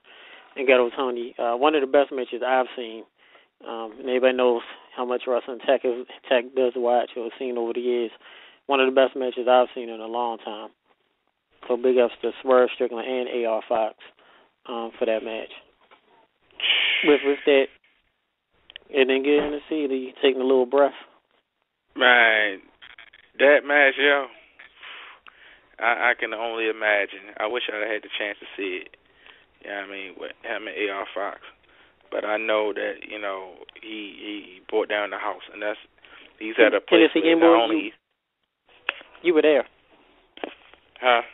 and Ghetto Tony. Uh, one of the best matches I've seen. Um, and everybody knows how much wrestling Tech, is, Tech does watch or has seen over the years. One of the best matches I've seen in a long time. So big ups to Swerve Strickland and A R Fox um, for that match. With, with that, and then getting to see the taking a little breath. Man. That match, yo, I, I can only imagine. I wish I had the chance to see it, you know what I mean, with him and A R Fox. But I know that, you know, he he brought down the house, and that's he's at a place where Game Boy, only... You, you were there. Huh?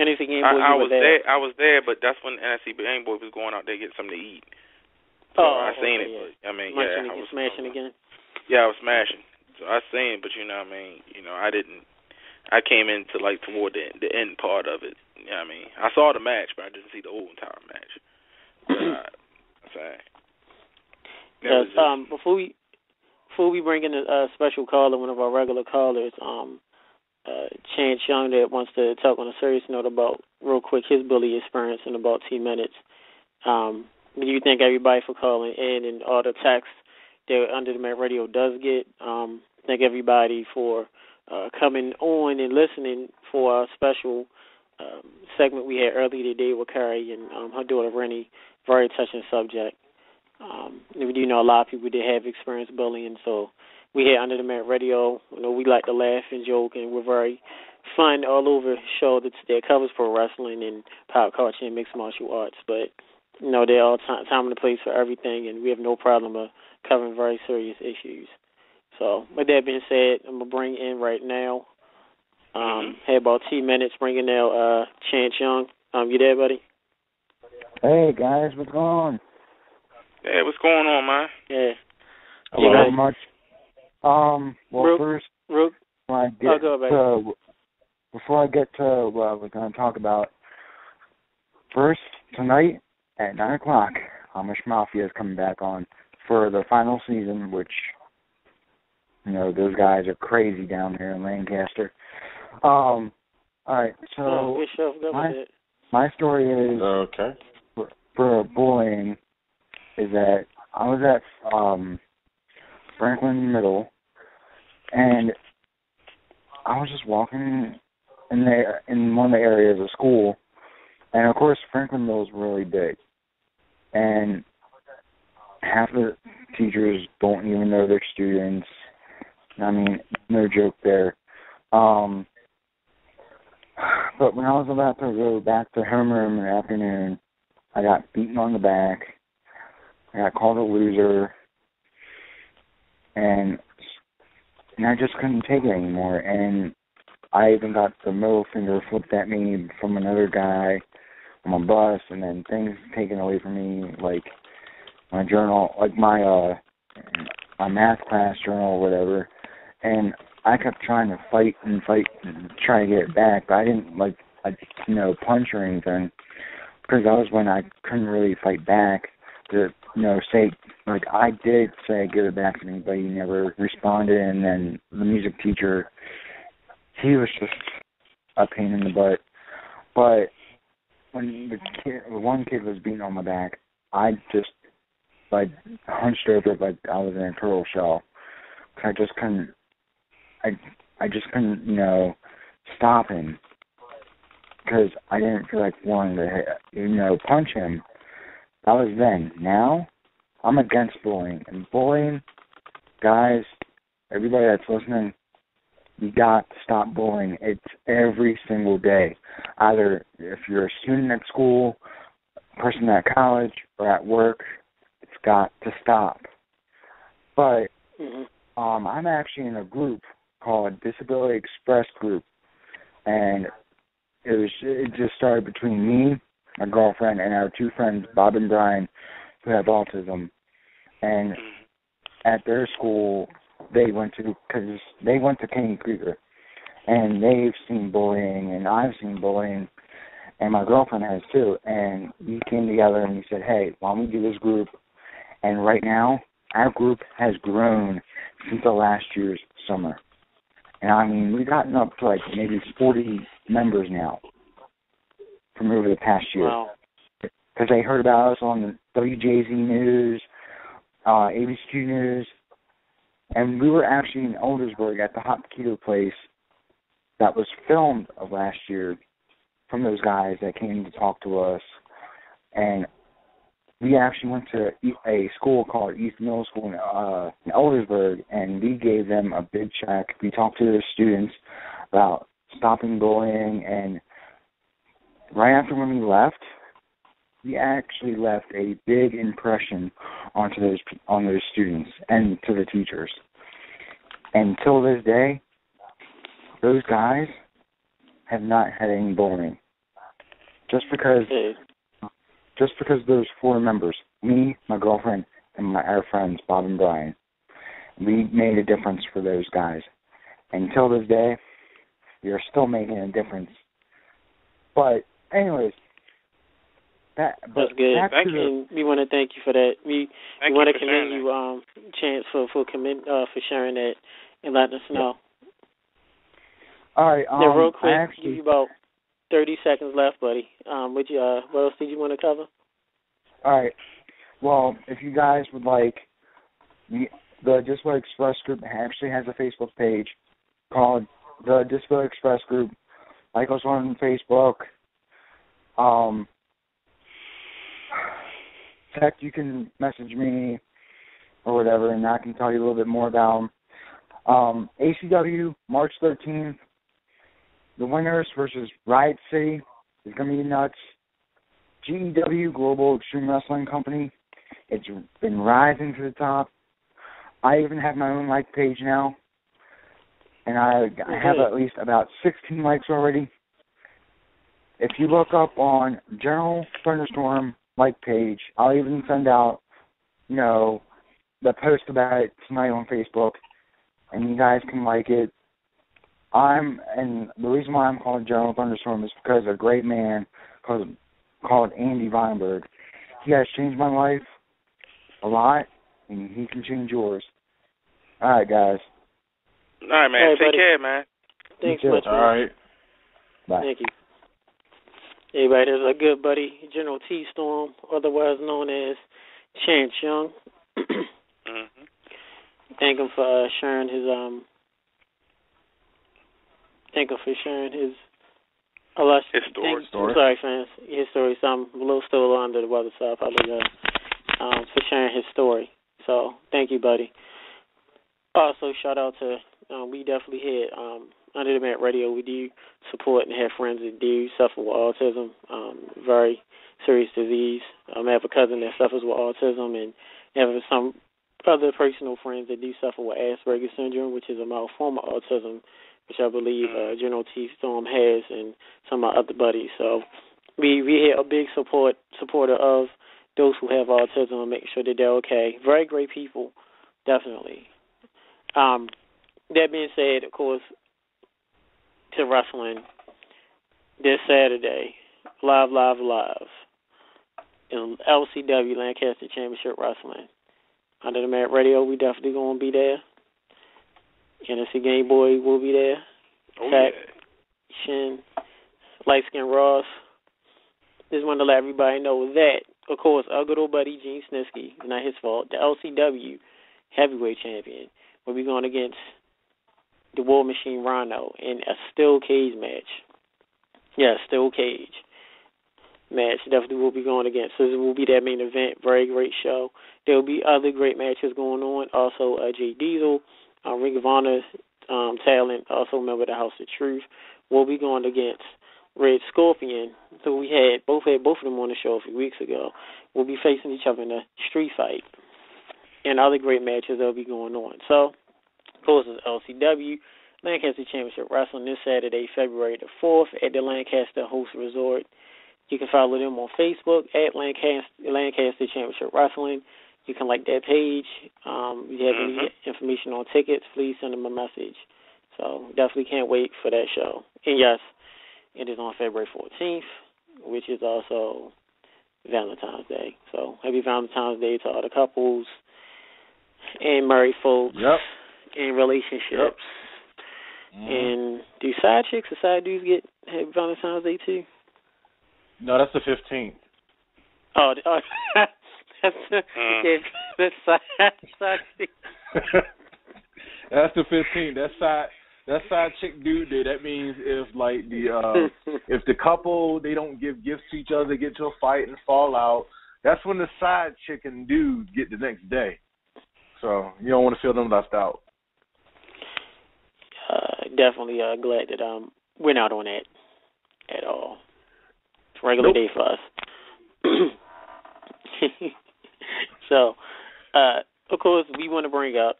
N F C Game Boy, I, I you were was there. there. I was there, but that's when N F C Game Boy was going out there getting something to eat. So oh, I seen okay, it. Yeah. But, I mean, Munching yeah. I was smashing uh, again? Yeah, I was smashing. So I seen, but you know what I mean, you know, I didn't, I came into like toward the, the end part of it, you know what I mean? I saw the match, but I didn't see the whole entire match. But, uh, sorry. Yes, just... um, before we, before we bring in a, a special caller, one of our regular callers, um, uh, Chance Young that wants to talk on a serious note about, real quick, his bully experience in about two minutes. Um, do you think everybody for calling in and all the texts that Under the Mat Radio does get, um, thank everybody for uh, coming on and listening for our special um, segment we had earlier today with Carrie and um, her daughter Reni, very touching subject. Um, we do know a lot of people did have experienced bullying, so we had Under the Mat Radio. You know, we like to laugh and joke, and we're very fun all over show that, that covers pro wrestling and pop culture and mixed martial arts. But, you know, they're all time, time and place for everything, and we have no problem of covering very serious issues. So with that being said, I'm going to bring in right now, um, mm-hmm. have about two minutes, bringing out uh, Chance Young. Um, you there, buddy? Hey, guys, what's going on? Hey, what's going on, man? Yeah. Hello. Not much. Um, well, Rook, first, Rook, before I get, oh, to, before I get to what we're going to talk about, first, tonight at nine o'clock, Amish Mafia is coming back on for the final season, which, you know, those guys are crazy down here in Lancaster. Um, all right, so oh, my, my story is okay. for, for bullying is that I was at um, Franklin Middle, and I was just walking in the, in one of the areas of school, and of course Franklin Middle is really big, and half the teachers don't even know their students. I mean, no joke there. Um, but when I was about to go back to homeroom in the afternoon, I got beaten on the back. I got called a loser, and and I just couldn't take it anymore. And I even got the middle finger flipped at me from another guy on my bus, and then things taken away from me, like my journal, like my uh, my math class journal or whatever. And I kept trying to fight and fight and try to get it back, but I didn't, like, I, you know, punch or anything, because that was when I couldn't really fight back. To, you know, say, like, I did say, give it back to me, but he never responded. And then the music teacher, he was just a pain in the butt. But when the kid, one kid was beaten on my back, I just, like, hunched over like I was in a turtle shell. I just couldn't, I, I just couldn't, you know, stop him, because I didn't feel like wanting to, hit, you know, punch him. That was then. Now, I'm against bullying. And bullying, guys, everybody that's listening, you got to stop bullying. It's every single day. Either if you're a student at school, a person at college, or at work, it's got to stop. But mm-hmm. um, I'm actually in a group called Disability Express Group. And it was it just started between me, my girlfriend, and our two friends, Bob and Brian, who have autism. And at their school, they went to, because they went to King Krieger, and they've seen bullying, and I've seen bullying, and my girlfriend has too. And we came together and we said, hey, why don't we do this group? And right now, our group has grown since the last year's summer. And I mean, we've gotten up to like maybe forty members now. From over the past year, because wow. they heard about us on the W J Z News, uh, A B C News, and we were actually in Eldersburg at the Hot Keto Place that was filmed of last year from those guys that came to talk to us, and we actually went to a school called East Middle School in, uh, in Eldersburg, and we gave them a big check. We talked to the students about stopping bullying, and right after when we left, we actually left a big impression onto those on those students and to the teachers. And till this day, those guys have not had any bullying. Just because, just because those four members, me, my girlfriend, and my our friends Bob and Brian, we made a difference for those guys. And till this day, we are still making a difference. But anyways, that, but that's good. Thank you. We want to thank you for that. We, we want to commend you, um, Chance, for for commend, uh, for sharing that and letting us know. All right. Um, now, real quick, actually, you about thirty seconds left, buddy. Um, would you? Uh, what else did you want to cover? All right. Well, if you guys would like, the, the Disability Express Group actually has a Facebook page called the Disability Express Group. like us on Facebook. Um, heck, you can message me or whatever, and I can tell you a little bit more about them. Um, A C W, March thirteenth, the winners versus Riot City is going to be nuts. G E W, Global Extreme Wrestling Company, it's been rising to the top. I even have my own like page now, and I, I have at least about sixteen likes already. If you look up on General Thunderstorm like page, I'll even send out, you know, the post about it tonight on Facebook, and you guys can like it. I'm and the reason why I'm calling General Thunderstorm is because a great man called, called Andy Weinberg. He has changed my life a lot, and he can change yours. All right, guys. All right, man. All right, Take buddy. care, man. Thanks so much, man. All right. Bye. Thank you. Everybody, this is a good buddy, General T. Storm, otherwise known as Chance Young. mm-hmm. Thank him for uh, sharing his um. Thank him for sharing his. Lot, his story. Thank, sorry, fans. His story. So I'm a little still under the weather, so I apologize um, for sharing his story. So thank you, buddy. Also, shout out to um, we definitely had um, Under the Mat Radio. We do support and have friends that do suffer with autism, um, very serious disease. Um, I have a cousin that suffers with autism, and I have some other personal friends that do suffer with Asperger's syndrome, which is a mild form of autism, which I believe uh, General T. Storm has, and some of my other buddies. So we we are a big support supporter of those who have autism and make sure that they're okay. Very great people, definitely. Um, that being said, of course, to wrestling this Saturday, live, live, live, in L C W, Lancaster Championship Wrestling. Under the Mat Radio, we definitely going to be there. N F C Game Boy will be there. Oh, Tack, yeah. Shin, Light Skin Ross. Just wanted to let everybody know that, of course, our good old buddy Gene Snitsky, not his fault, the L C W Heavyweight Champion, will be going against the War Machine Rhino in a steel cage match. Yeah, steel cage match. Definitely will be going against. So this will be that main event. Very great show. There will be other great matches going on. Also, uh, Jay Diesel. Uh, Ring of Honor um, talent, also a member of the House of Truth, will be going against Red Scorpion, who we had both had both of them on the show a few weeks ago. We'll be facing each other in a street fight, and other great matches that'll be going on. So, of course, it's L C W Lancaster Championship Wrestling this Saturday, February the fourth, at the Lancaster Host Resort. You can follow them on Facebook at Lancaster, Lancaster Championship Wrestling. You can like that page. Um, if you have mm-hmm. any information on tickets, please send them a message. So definitely can't wait for that show. And yes, it is on February fourteenth, which is also Valentine's Day. So happy Valentine's Day to all the couples and married folks yep. and relationships. Yep. Mm-hmm. And do side chicks or side dudes get happy Valentine's Day too? No, that's the fifteenth. Oh, oh That's, a, mm. that's, side, side that's the fifteenth. That side, that side chick dude day. That means if like the uh, if the couple they don't give gifts to each other, get to a fight and fall out. That's when the side chick and dude get the next day. So you don't want to feel them left out. Uh, definitely uh, glad that um we're not on that at all. It's a regular nope. day for us. So, uh, of course, we want to bring up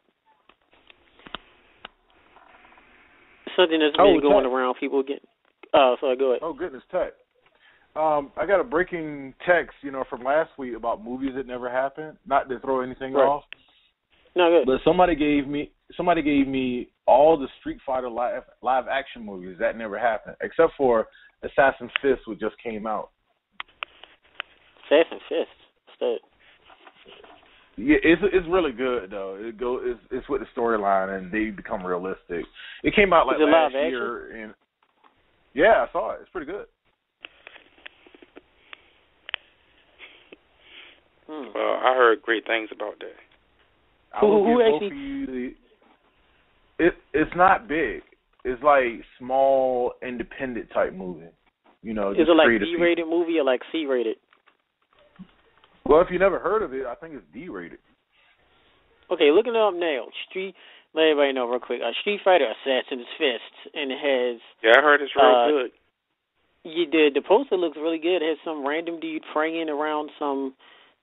something that's been oh, going tech. around. People get. Oh, sorry, go ahead. Oh, goodness, tech. Um, I got a breaking text, you know, from last week about movies that never happened. Not to throw anything right. off. No, good. But somebody gave me somebody gave me all the Street Fighter live live action movies that never happened, except for Assassin's Fist, which just came out. Assassin's Fist. That. Yeah, it's it's really good though. It go it's it's with the storyline and they become realistic. It came out like last year and yeah, I saw it. It's pretty good. Hmm. Well, I heard great things about that. Who, who actually? It it's not big. it's like small independent type movie. You know, is it like B-rated movie or like C-rated? Well, if you never heard of it, I think it's D-rated. Okay, looking it up now. Street, let everybody know real quick. Uh, Street Fighter Assassin's Fist, and it has. Yeah, I heard it's real uh, good. You did. The poster looks really good. It has some random dude praying around some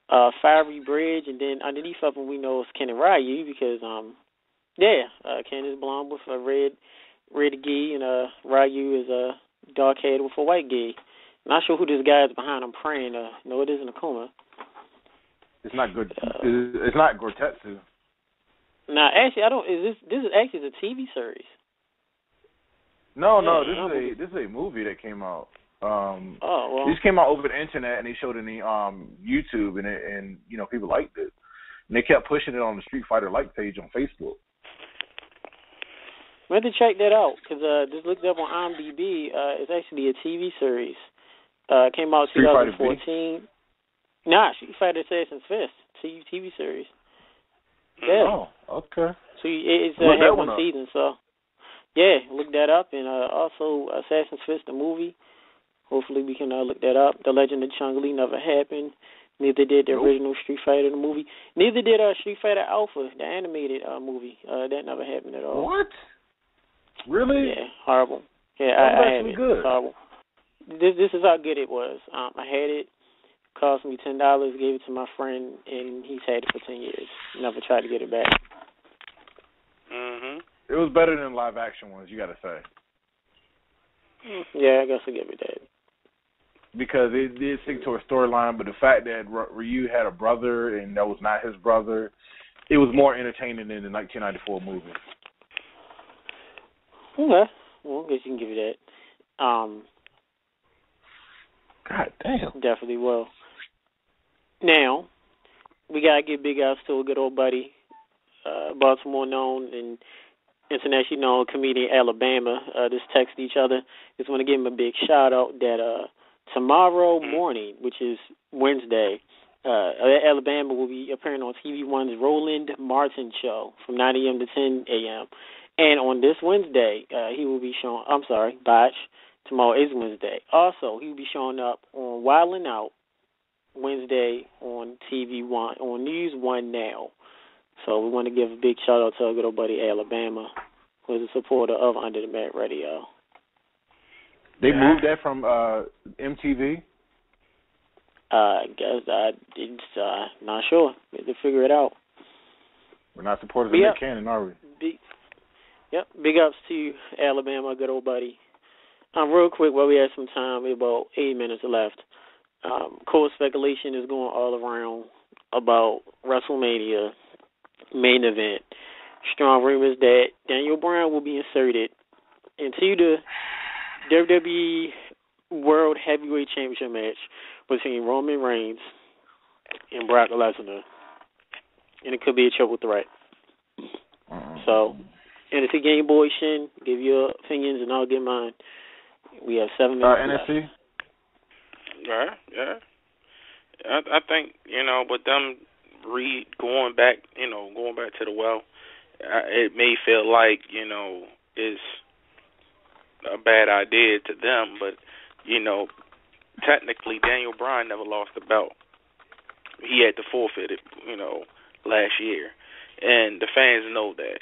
uh, fiery bridge, and then underneath of him we know it's Ken and Ryu because um, yeah, uh, Ken is blonde with a red red gi, and uh, Ryu is a dark head with a white gi. Not sure who this guy is behind him praying. Uh, no, it isn't Akuma. It's not good. Uh, it's not Gortetsu. Nah, actually, I don't. Is this this is actually a T V series? No, no, this is a this is a movie that came out. Um, oh, well. This came out over the internet, and they showed it on um, YouTube, and it, and you know people liked it, and they kept pushing it on the Street Fighter like page on Facebook. We have to check that out because uh, just looked up on IMDb. Uh, it's actually a T V series. Uh, it came out in twenty fourteen. Nah, Street Fighter Assassin's Fist T V series. Yeah. Oh, okay. So it's uh, had one up. season, so. Yeah, look that up, and uh, also Assassin's Fist, the movie. Hopefully we can uh, look that up. The Legend of Chun-Li never happened. Neither did the nope. original Street Fighter, the movie. Neither did uh, Street Fighter Alpha, the animated uh, movie. Uh, that never happened at all. What? Really? Yeah, horrible. Yeah, I, I had it. Good. It's horrible. This, this is how good it was. Um, I had it. Cost me ten dollars, gave it to my friend, and he's had it for ten years. Never tried to get it back. Mm-hmm. It was better than live action ones, you got to say. Yeah, I guess I give it that. Because it did stick to a storyline, but the fact that Ryu had a brother and that was not his brother, it was more entertaining than the nineteen ninety-four movie. Okay. Well, I guess you can give it that. Um, God damn. Definitely will. Now, we got to give big outs to a good old buddy, uh, Baltimore known and internationally known comedian Alabama. Uh, just text each other. Just want to give him a big shout out that uh, tomorrow morning, which is Wednesday, uh, Alabama will be appearing on T V one's Roland Martin show from nine a.m. to ten a.m. And on this Wednesday, uh, he will be showing, I'm sorry, Botch. Tomorrow is Wednesday. Also, he'll be showing up on Wildin' Out Wednesday on T V one, on News one now. So we want to give a big shout-out to our good old buddy Alabama, who is a supporter of Under the Mat Radio. They yeah. moved that from uh, M T V? Uh, I guess I, it's uh, not sure. We have to figure it out. We're not supporters of Nick Cannon, are we? Big, yep, big ups to you, Alabama, good old buddy. Um, real quick, while we have some time, we have about eight minutes left. Um, cool speculation is going all around about WrestleMania main event. Strong rumors that Daniel Bryan will be inserted into the W W E World Heavyweight Championship match between Roman Reigns and Brock Lesnar, and it could be a triple threat. So, and it's a Game Boy, Shin. Give your opinions, and I'll get mine. We have seven minutes uh, N F C? Yeah, yeah. I, I think, you know, with them re going back, you know, going back to the well, I, it may feel like, you know, it's a bad idea to them, but, you know, technically Daniel Bryan never lost the belt. He had to forfeit it, you know, last year, and the fans know that.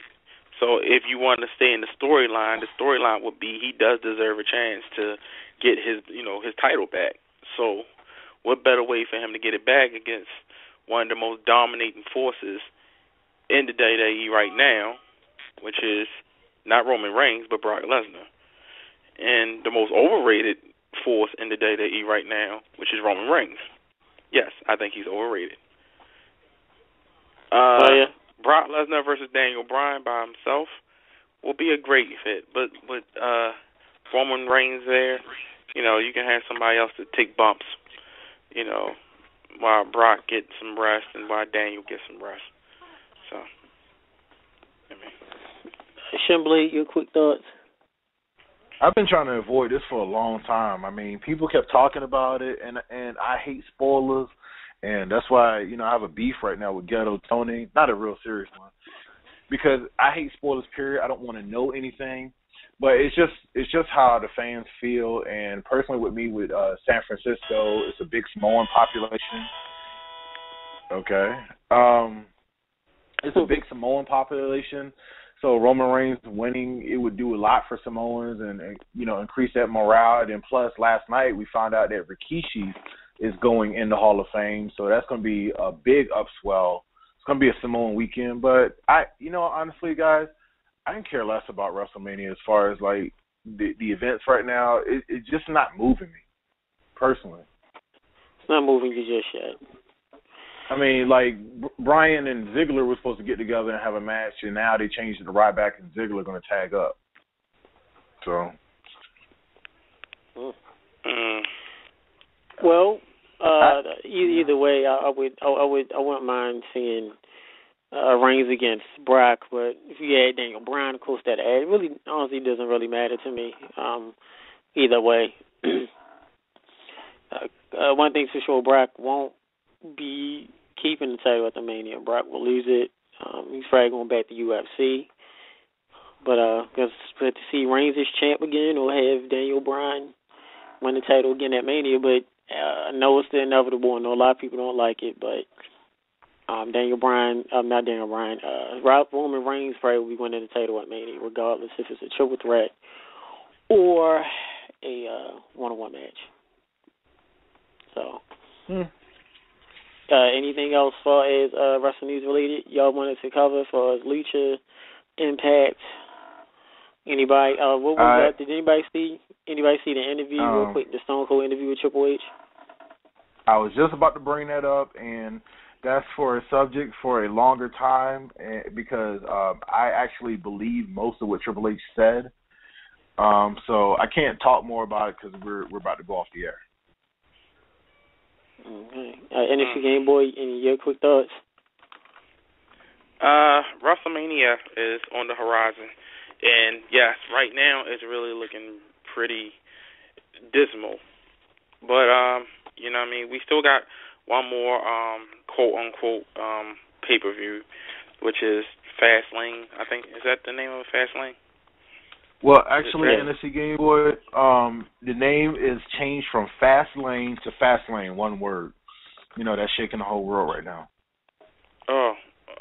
So if you want to stay in the storyline, the storyline would be he does deserve a chance to get his, you know, his title back. So what better way for him to get it back against one of the most dominating forces in the W W E right now, which is not Roman Reigns but Brock Lesnar, and the most overrated force in the W W E right now, which is Roman Reigns. Yes, I think he's overrated. Uh, oh, yeah. Brock Lesnar versus Daniel Bryan by himself will be a great fit, but with uh, Roman Reigns there, you know, you can have somebody else to take bumps, you know, while Brock gets some rest and while Daniel gets some rest. So, I mean. Shinblade, your quick thoughts? I've been trying to avoid this for a long time. I mean, people kept talking about it, and and I hate spoilers. And that's why, you know, I have a beef right now with Ghetto Tony. Not a real serious one. Because I hate spoilers, period. I don't want to know anything. But it's just it's just how the fans feel. And personally with me, with uh, San Francisco, it's a big Samoan population. Okay. Um, it's a big Samoan population. So Roman Reigns winning, it would do a lot for Samoans and, and you know, increase that morale. And plus, last night we found out that Rikishi is going in the Hall of Fame. So that's going to be a big upswell. It's going to be a Samoan weekend. But, I, you know, honestly, guys, I didn't care less about WrestleMania as far as, like, the, the events right now. It, it's just not moving me, personally. It's not moving you just yet. I mean, like, Bryan and Ziggler were supposed to get together and have a match, and now they changed it to Ryback and Ziggler are going to tag up. So. Mm. Well, uh, I, either way, I, I would, I, I would, I wouldn't mind seeing uh, Reigns against Brock, but if you add Daniel Bryan, of course, that add, it really, honestly, doesn't really matter to me. Um, either way, uh, uh, one thing's for sure, Brock won't be keeping the title at the Mania. Brock will lose it. Um, he's probably going back to U F C. But uh, guess to see Reigns as champ again, or have Daniel Bryan win the title again at Mania. But uh, I know it's the inevitable. I know a lot of people don't like it, but um, Daniel Bryan, um, not Daniel Bryan, uh, Roman Reigns probably will be winning the title at Mania, regardless if it's a triple threat or a uh, one-on-one match. So. Hmm. Uh, anything else as far as uh, wrestling news related y'all wanted to cover as far as Lucha, Impact, anybody? Uh, what was I, that? Did anybody see anybody see the interview um, real quick, the Stone Cold interview with Triple H? I was just about to bring that up, and that's for a subject for a longer time because um, I actually believe most of what Triple H said. Um, so I can't talk more about it because we're, we're about to go off the air. Okay. Uh, N X T Game Boy, any your quick thoughts? Uh, WrestleMania is on the horizon, and yes, right now it's really looking pretty dismal. But um, you know what I mean, we still got one more um quote unquote um pay per view, which is Fastlane. I think is that the name of it, Fastlane? Well, actually, yeah. N X T Game Boy, um, the name is changed from Fastlane to Fastlane, one word. You know, that's shaking the whole world right now. Oh,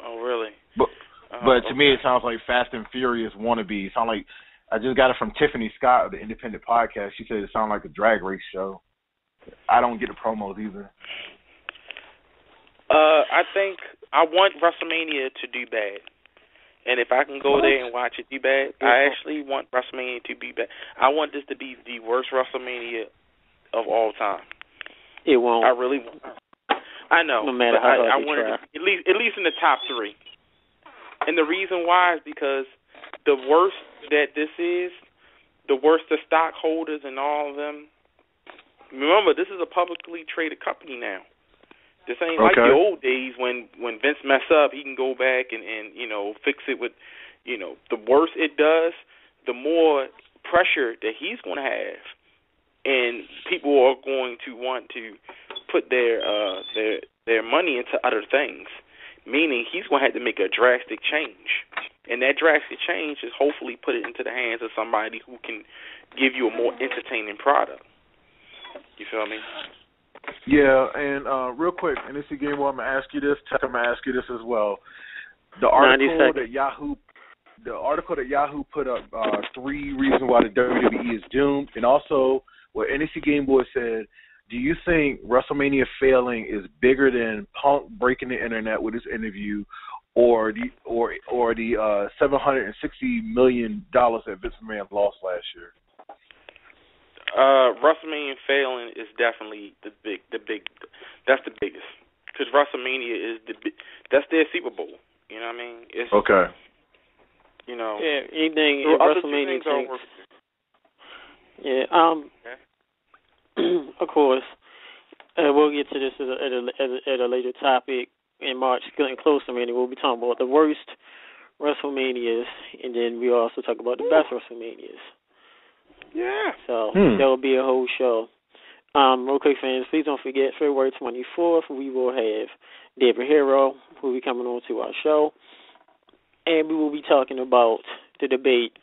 oh, really? But, uh, but to okay. me, it sounds like Fast and Furious wannabe. It sounds like I just got it from Tiffany Scott of the Independent Podcast. She said it sounded like a drag race show. I don't get the promos either. Uh, I think I want WrestleMania to do bad. And if I can go there and watch it be bad, I actually want WrestleMania to be bad. I want this to be the worst WrestleMania of all time. It won't. I really won't. I know. No matter how I, I want it to, at least at least in the top three. And the reason why is because the worse that this is, the worse the stockholders and all of them. Remember, this is a publicly traded company now. This ain't okay. like the old days when, when Vince mess up, he can go back and, and, you know, fix it with, you know, the worse it does, the more pressure that he's going to have. And people are going to want to put their uh, their their money into other things, meaning he's going to have to make a drastic change. And that drastic change is hopefully put it into the hands of somebody who can give you a more entertaining product. You feel me? Yeah, and uh, real quick, and this is a game where I'm gonna ask you this. I'm gonna ask you this as well. The article that Yahoo, the article that Yahoo put up, uh, three reasons why the W W E is doomed, and also what N X T Game Boy said. Do you think WrestleMania failing is bigger than Punk breaking the internet with his interview, or the or or the uh, seven hundred and sixty million dollars that Vince McMahon lost last year? Uh, WrestleMania failing is definitely the big, the big, that's the biggest. Because WrestleMania is the, that's their Super Bowl. You know what I mean? It's, okay. You know. Yeah. Anything. If WrestleMania takes, don't work. Yeah. Um. Okay. Of course, uh, we'll get to this at a, at, a, at a later topic in March. Getting closer, Randy. We'll be talking about the worst WrestleManias, and then we'll also talk about the Ooh. best WrestleManias. Yeah. So hmm. that will be a whole show. Um, real quick, fans, please don't forget February twenty-fourth, we will have Deborah Hero, who will be coming on to our show. And we will be talking about the debate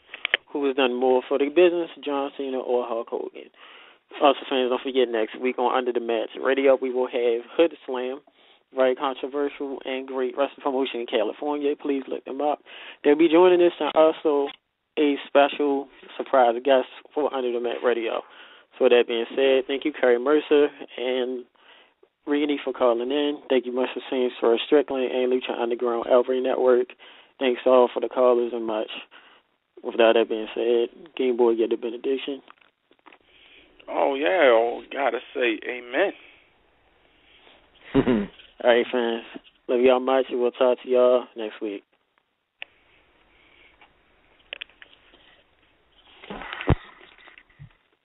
who has done more for the business, John Cena or Hulk Hogan. Also, fans, don't forget next week on Under the Match Radio, we will have Hood Slam, very controversial and great wrestling promotion in California. Please look them up. They'll be joining us, and also a special surprise guest for Under the Mat Radio. So with that being said, thank you, Carrie Mercer and Reni, for calling in. Thank you much for seeing Shane Strickland and Lucha Underground L V Network. Thanks all for the callers and much. Without that being said, Game Boy, get the benediction. Oh, yeah. Oh, gotta say amen. All right, fans. Love y'all much, and we'll talk to y'all next week.